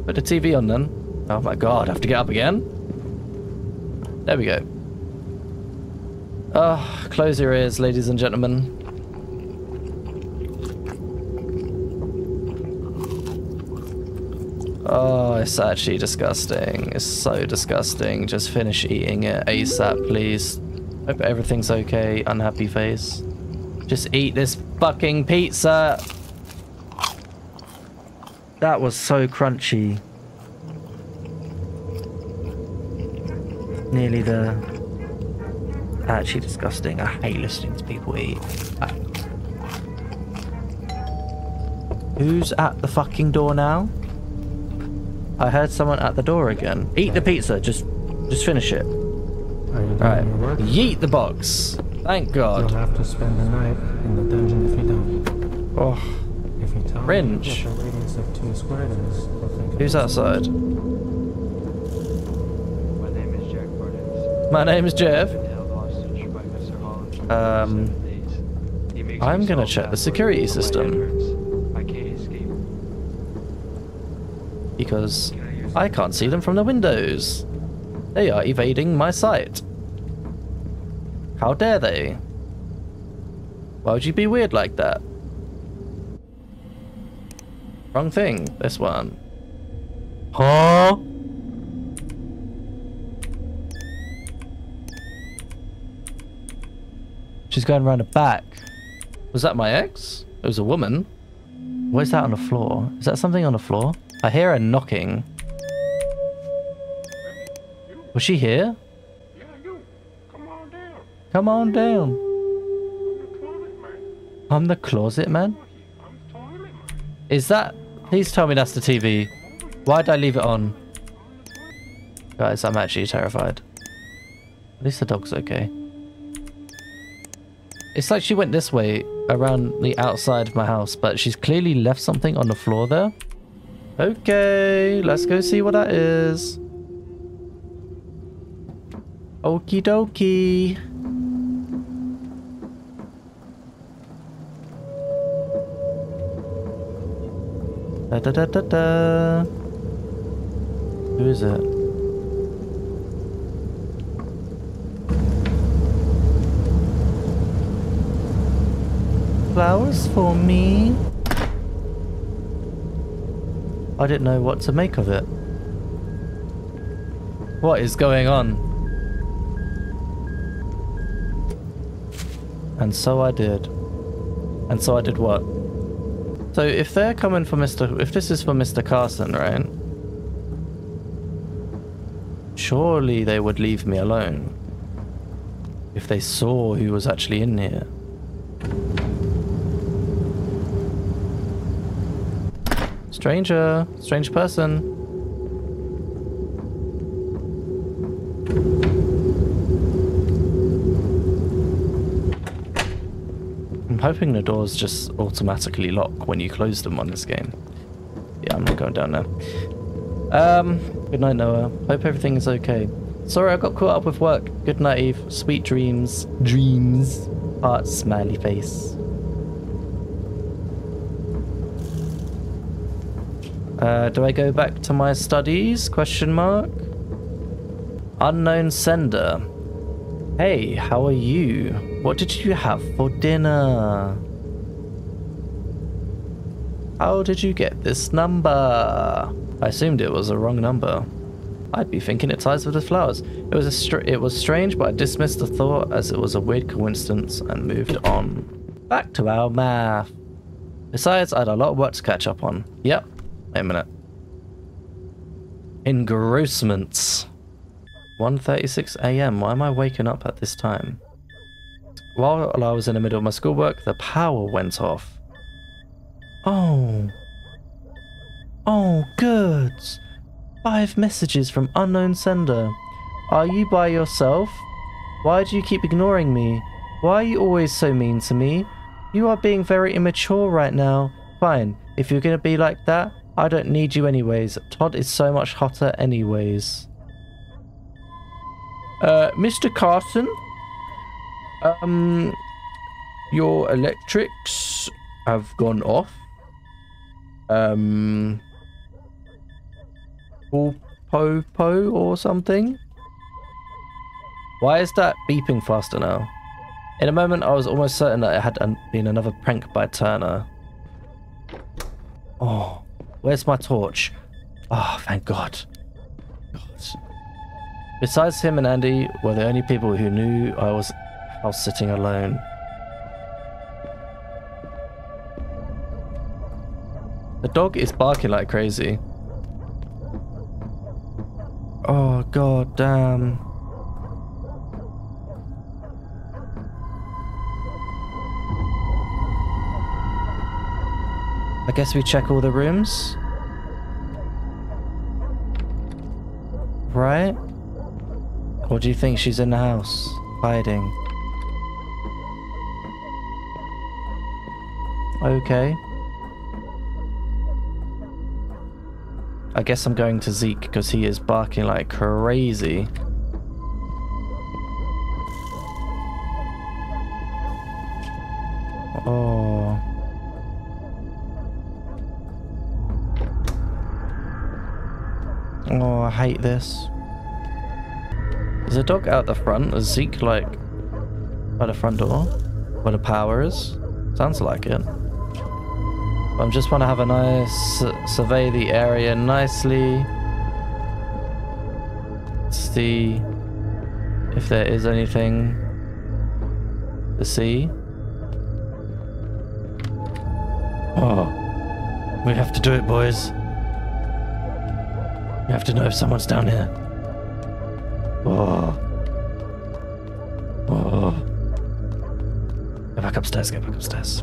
Put the TV on then. Oh my god, I have to get up again? There we go. Ah, close your ears, ladies and gentlemen. Oh, it's actually disgusting. It's so disgusting. Just finish eating it ASAP, please. Hope everything's okay, unhappy face. Just eat this fucking pizza! That was so crunchy. Nearly there. Actually disgusting. I hate listening to people eat. Who's at the fucking door now? I heard someone at the door again. Eat the pizza. Just finish it. Alright. Yeet the box. Thank God. You'll have to spend the night in the dungeon if you don't. Oh. If you tell Fringe. Who's outside? My name is Jack Cordes. My name is Jeff. I'm gonna check the security system. Because I can't see them from the windows. They are evading my sight. How dare they? Why would you be weird like that? Wrong thing, this one. Huh? She's going around the back. Was that my ex? It was a woman. What is that on the floor? Is that something on the floor? I hear her knocking. Was she here? Yeah, you. Come on down. Come on down. I'm the closet man. I'm the toilet man? Is that... Please tell me that's the TV. Why'd I leave it on? Guys, I'm actually terrified. At least the dog's okay. It's like she went this way around the outside of my house, but she's clearly left something on the floor there. Okay, let's go see what that is. Okie dokie. Da da da da da. Who is it? Flowers for me. I didn't know what to make of it. What is going on? And so I did. And so I did what? So if they're coming for Mr... If this is for Mr. Carson, right? Surely they would leave me alone. If they saw who was actually in here. Stranger. Strange person. I'm hoping the doors just automatically lock when you close them on this game. Yeah, I'm not going down there. Good night, Noah. Hope everything is okay. Sorry, I got caught up with work. Good night, Eve. Sweet dreams. Dreams. Heart smiley face. Do I go back to my studies? Unknown sender. Hey, how are you? What did you have for dinner? How did you get this number? I assumed it was a wrong number. I'd be thinking it ties with the flowers. It was strange, but I dismissed the thought as it was a weird coincidence and moved on. Back to our math. Besides, I had a lot of work to catch up on. Yep. Wait a minute. Engrossments. 1:36 a.m. Why am I waking up at this time? While I was in the middle of my schoolwork, the power went off. Oh. Oh, good. 5 messages from unknown sender. Are you by yourself? Why do you keep ignoring me? Why are you always so mean to me? You are being very immature right now. Fine, if you're gonna be like that, I don't need you anyways. Todd is so much hotter anyways. Mr. Carson? Your electrics have gone off. Po or something? Why is that beeping faster now? In a moment, I was almost certain that it had been another prank by Turner. Oh, where's my torch? Oh, thank God. God. Besides him and Andy were the only people who knew I was house sitting alone. The dog is barking like crazy. Oh, God damn. I guess we check all the rooms. Right? Or do you think she's in the house, hiding? Okay. I guess I'm going to Zeke because he is barking like crazy. Oh. Oh, I hate this. There's a dog out the front. Is Zeke like by the front door? Where the power is? Sounds like it. I just want to have a nice survey the area nicely, see if there is anything to see. Oh, we have to do it, boys. We have to know if someone's down here. Oh, oh. Go back upstairs. Go back upstairs.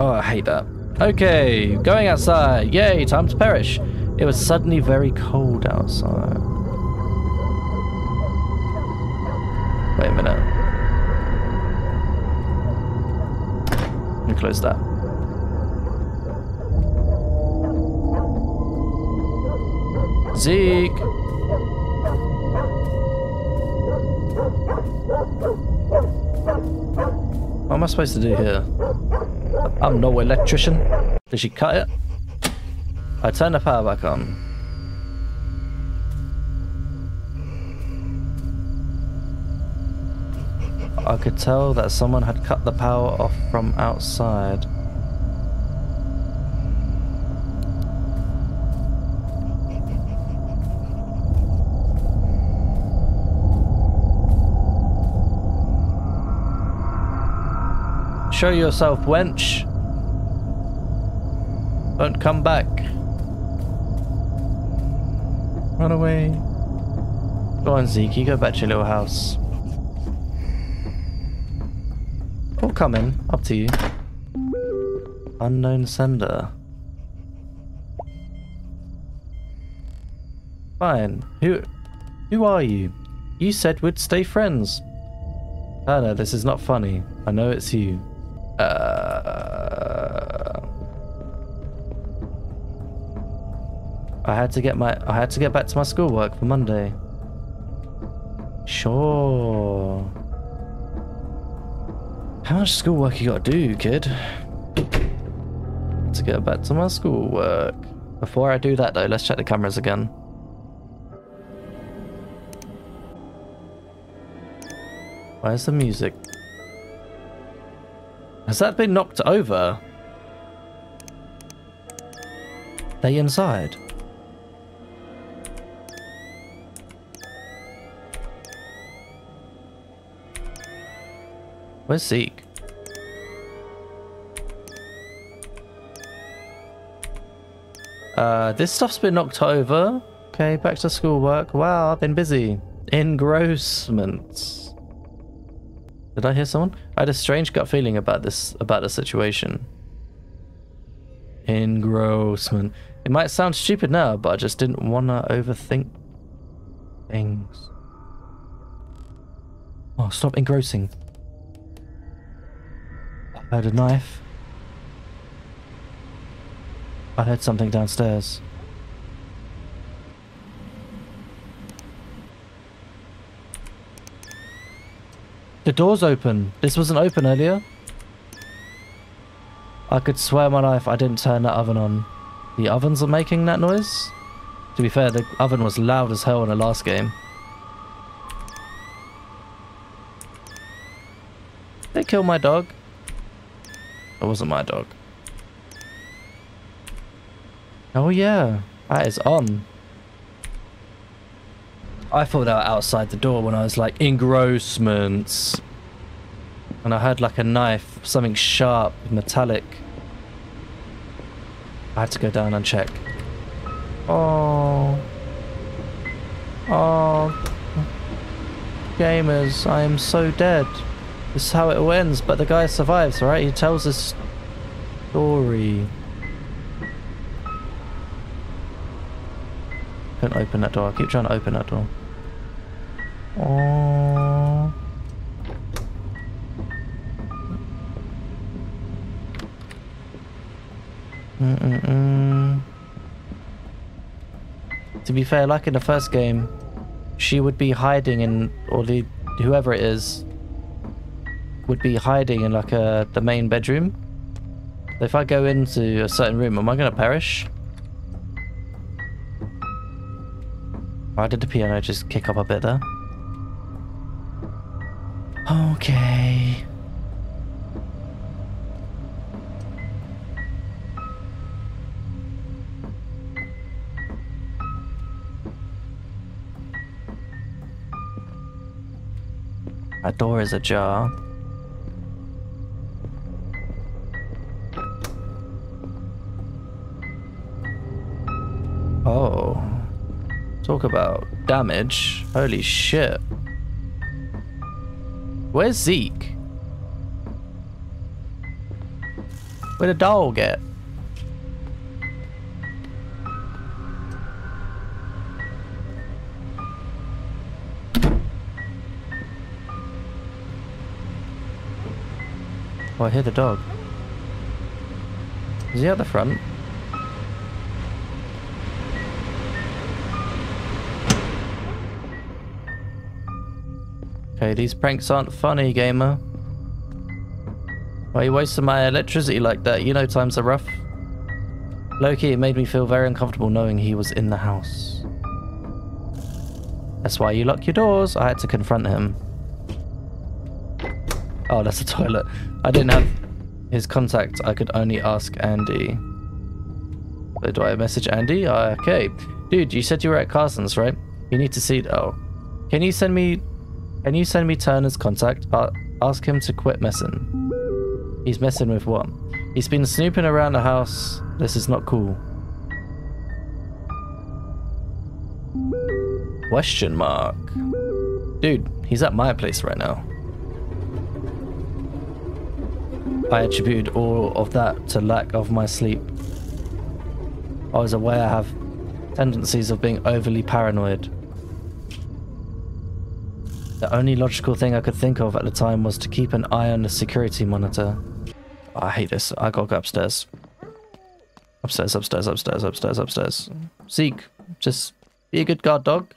Oh, I hate that. Okay, going outside. Yay, time to perish. It was suddenly very cold outside. Wait a minute. Let me close that. Zeke! What am I supposed to do here? I'm no electrician. Did she cut it? I turned the power back on. I could tell that someone had cut the power off from outside. Show yourself, wench. Don't come back. Run away. Go on, Zeke, you go back to your little house. Or come in, up to you. Unknown sender. Fine. Who are you? You said we'd stay friends. Turner, this is not funny. I know it's you. I had to get back to my schoolwork for Monday. Sure. How much schoolwork you gotta do, kid? To get back to my schoolwork. Before I do that though, let's check the cameras again. Where's the music? Has that been knocked over? They inside. Where's Zeke? This stuff's been knocked over. Okay, back to schoolwork. Wow, I've been busy. Engrossments. Did I hear someone? I had a strange gut feeling about the situation. Engrossment. It might sound stupid now, but I just didn't want to overthink things. Oh, stop engrossing. I heard a knife. I heard something downstairs. The door's open. This wasn't open earlier. I could swear my life I didn't turn that oven on. The ovens are making that noise? To be fair, the oven was loud as hell in the last game. They killed my dog. It wasn't my dog. Oh yeah, that is on. I thought they were outside the door when I was like, engrossments. And I heard like a knife, something sharp, metallic. I had to go down and check. Oh. Oh. Gamers, I am so dead. This is how it all ends, but the guy survives, right? He tells this story. Couldn't open that door. I keep trying to open that door. Oh. To be fair, like in the first game, she would be hiding in, or the whoever it is would be hiding in like the main bedroom. If I go into a certain room, am I gonna perish? Why did the piano just kick up a bit there? Okay. That door is ajar. Oh. Talk about damage. Holy shit. Where's Zeke? Where'd the doll get? Oh, I hear the dog. Is he at the front? Okay, these pranks aren't funny, gamer. Why are you wasting my electricity like that? You know times are rough. Low-key, it made me feel very uncomfortable knowing he was in the house. That's why you lock your doors. I had to confront him. Oh, that's a toilet. I didn't have his contact. I could only ask Andy. So do I message Andy? Okay. Dude, you said you were at Carson's, right? You need to see... Oh. Can you send me Turner's contact? Ask him to quit messing. He's messing with what? He's been snooping around the house. This is not cool. Question mark. Dude, he's at my place right now. I attribute all of that to lack of my sleep. I was aware I have tendencies of being overly paranoid. The only logical thing I could think of at the time was to keep an eye on the security monitor. Oh, I hate this. I gotta go upstairs. Upstairs. Zeke, just be a good guard dog.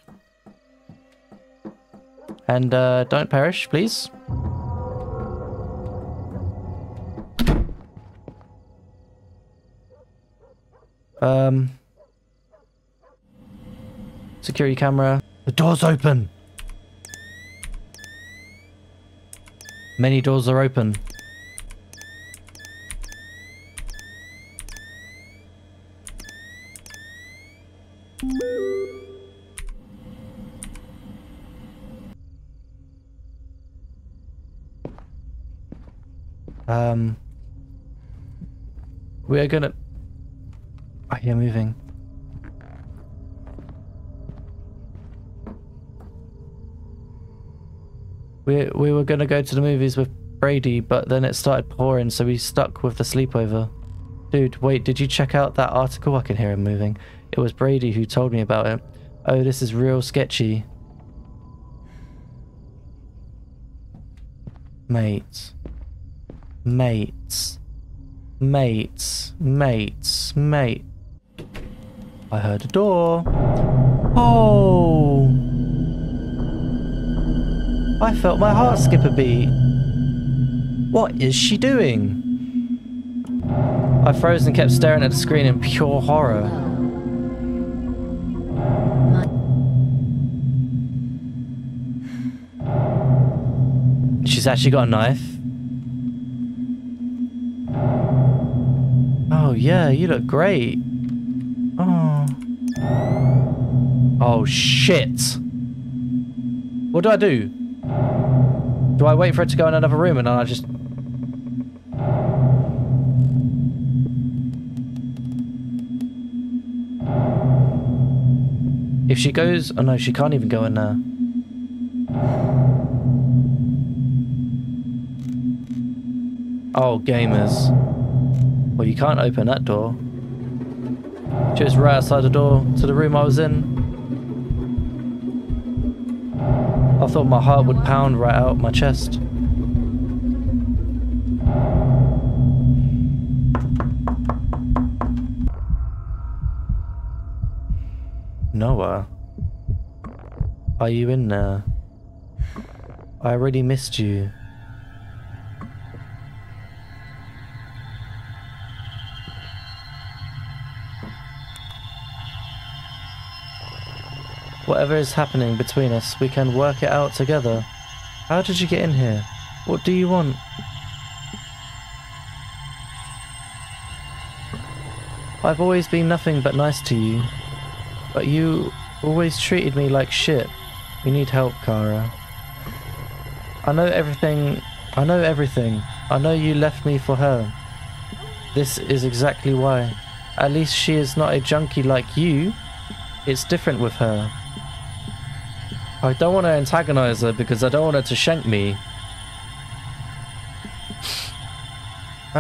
And don't perish, please. Security camera. The door's open! Many doors are open. We're gonna... I hear moving. We were gonna go to the movies with Brady, but then it started pouring, so we stuck with the sleepover. Dude, wait, did you check out that article? I can hear him moving. It was Brady who told me about it. Oh, this is real sketchy. Mates. I heard a door. Oh! I felt my heart skip a beat. What is she doing? I froze and kept staring at the screen in pure horror. She's actually got a knife. Oh yeah, you look great. Oh. Oh shit. What do? Do I wait for it to go in another room and then I just... If she goes... Oh no, she can't even go in there. Oh, gamers. Well, you can't open that door. She was right outside the door to the room I was in. I thought my heart would pound right out my chest. Noah, are you in there? I already missed you. Whatever is happening between us, we can work it out together. How did you get in here? What do you want? I've always been nothing but nice to you, but you always treated me like shit. You need help, Kara. I know everything. I know you left me for her. This is exactly why. At least she is not a junkie like you. It's different with her. I don't want to antagonize her because I don't want her to shank me. But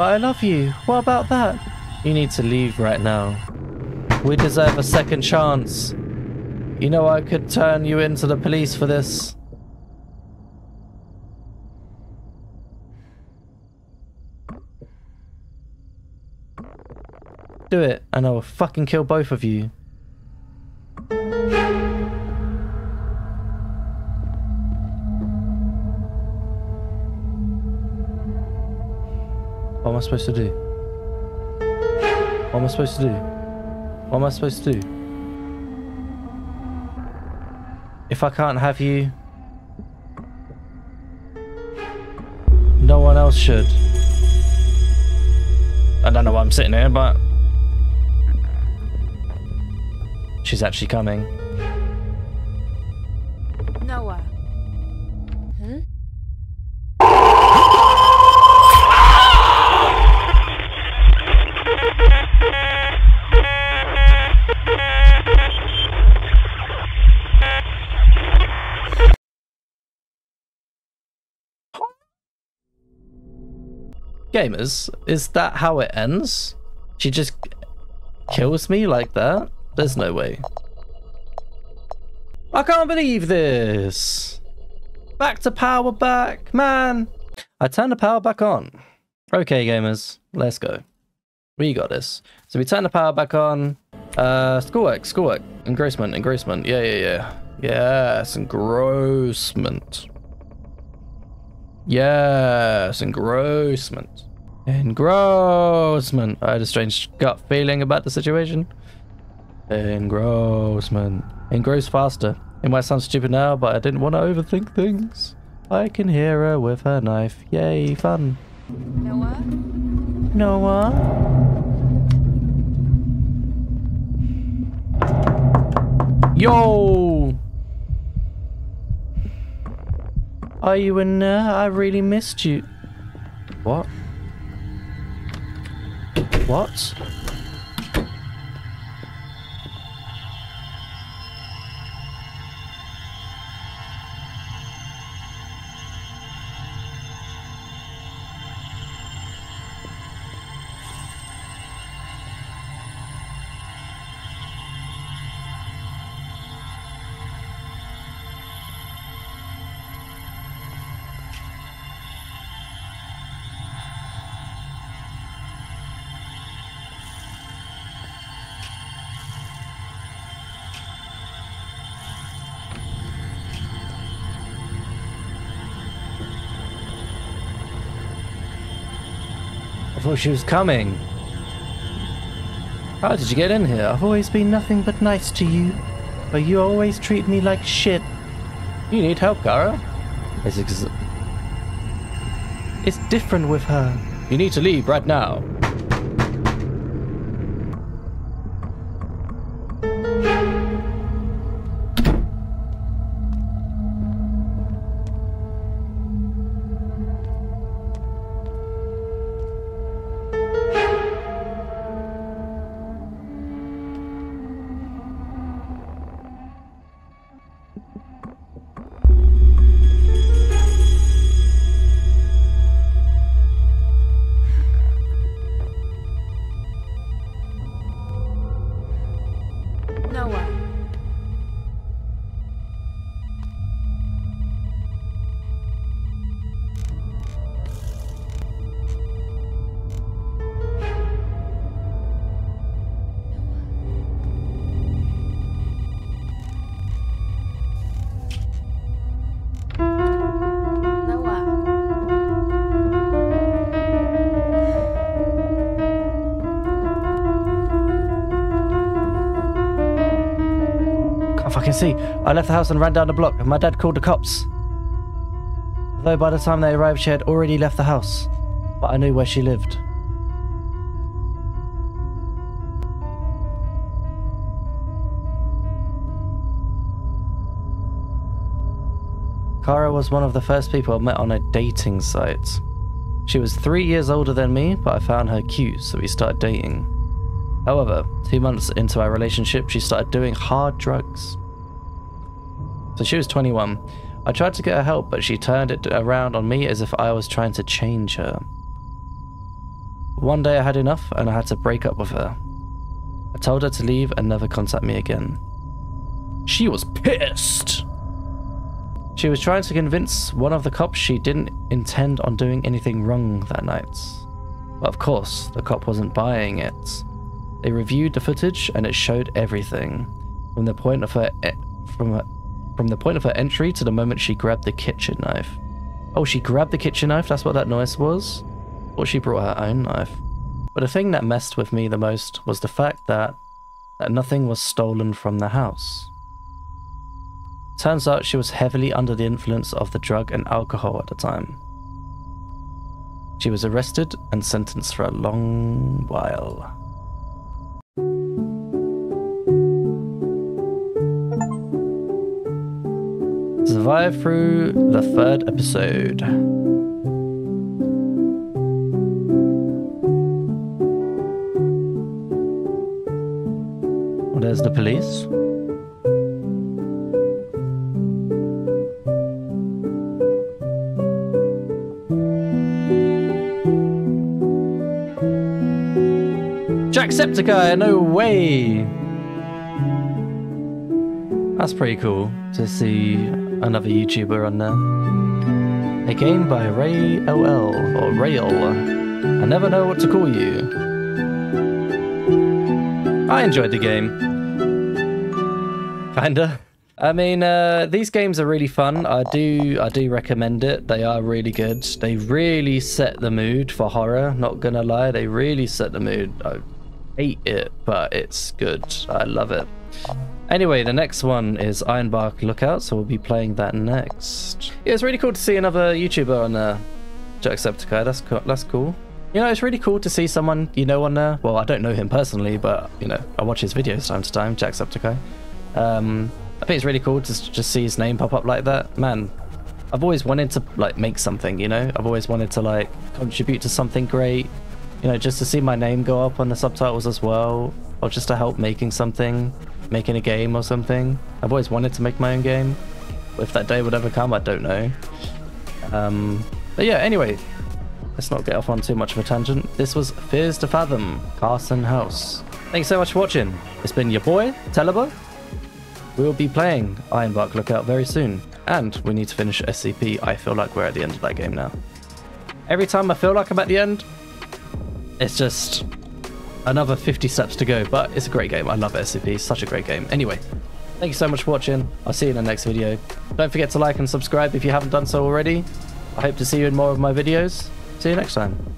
I love you. What about that? You need to leave right now. We deserve a second chance. You know I could turn you into the police for this. Do it, and I will fucking kill both of you. What am I supposed to do? If I can't have you, no one else should. I don't know why I'm sitting here, but she's actually coming. Noah. Hmm? Gamers, is that how it ends? She just kills me like that? There's no way. I can't believe this. Back to power back, man. I turned the power back on. Okay, gamers, let's go. We got this. So we turn the power back on. Schoolwork. Engrossment. Yeah. Yes, engrossment. I had a strange gut feeling about the situation. Engrossment. Engross faster. It might sound stupid now, but I didn't want to overthink things. I can hear her with her knife. Yay, fun. Noah? Noah? Yo! Are you in there? I really missed you. What? What? I thought she was coming. How did you get in here? I've always been nothing but nice to you, but you always treat me like shit. You need help, Kara. It's different with her. You need to leave right now. See, I left the house and ran down the block, and my dad called the cops. Although by the time they arrived, she had already left the house, but I knew where she lived. Kara was one of the first people I met on a dating site. She was 3 years older than me, but I found her cute, so we started dating. However, 2 months into our relationship, she started doing hard drugs. So she was 21. I tried to get her help, but she turned it around on me as if I was trying to change her. One day I had enough and I had to break up with her. I told her to leave and never contact me again. She was pissed! She was trying to convince one of the cops she didn't intend on doing anything wrong that night. But of course, the cop wasn't buying it. They reviewed the footage and it showed everything. From the point of her entry to the moment she grabbed the kitchen knife. Oh, she grabbed the kitchen knife? That's what that noise was? Or she brought her own knife. But the thing that messed with me the most was the fact that nothing was stolen from the house. Turns out she was heavily under the influence of the drug and alcohol at the time. She was arrested and sentenced for a long while. Survive through the third episode. Well, there's the police. Jacksepticeye, no way! That's pretty cool to see. Another YouTuber on there. A game by Ray11 or Rail. I never know what to call you. I enjoyed the game. Kinda. I mean, these games are really fun. I do recommend it. They are really good. They really set the mood for horror. Not gonna lie, they really set the mood. I hate it, but it's good. I love it. Anyway, the next one is Ironbark Lookout, so we'll be playing that next. Yeah, it's really cool to see another YouTuber on Jacksepticeye. That's cool. You know, it's really cool to see someone you know on there. Well, I don't know him personally, but, you know, I watch his videos time to time, Jacksepticeye. I think it's really cool to just see his name pop up like that. Man, I've always wanted to, like, make something, you know? I've always wanted to, like, contribute to something great. You know, just to see my name go up on the subtitles as well, or just to help making something, making a game or something. I've always wanted to make my own game. If that day would ever come, I don't know. But yeah, anyway. Let's not get off on too much of a tangent. This was Fears to Fathom, Carson House. Thanks so much for watching. It's been your boy, Tellibur. We'll be playing Ironbark Lookout very soon. And we need to finish SCP. I feel like we're at the end of that game now. Every time I feel like I'm at the end, it's just another 50 steps to go. But it's a great game. I love SCP. Such a great game. Anyway, thank you so much for watching. I'll see you in the next video. Don't forget to like and subscribe if you haven't done so already. I hope to see you in more of my videos. See you next time.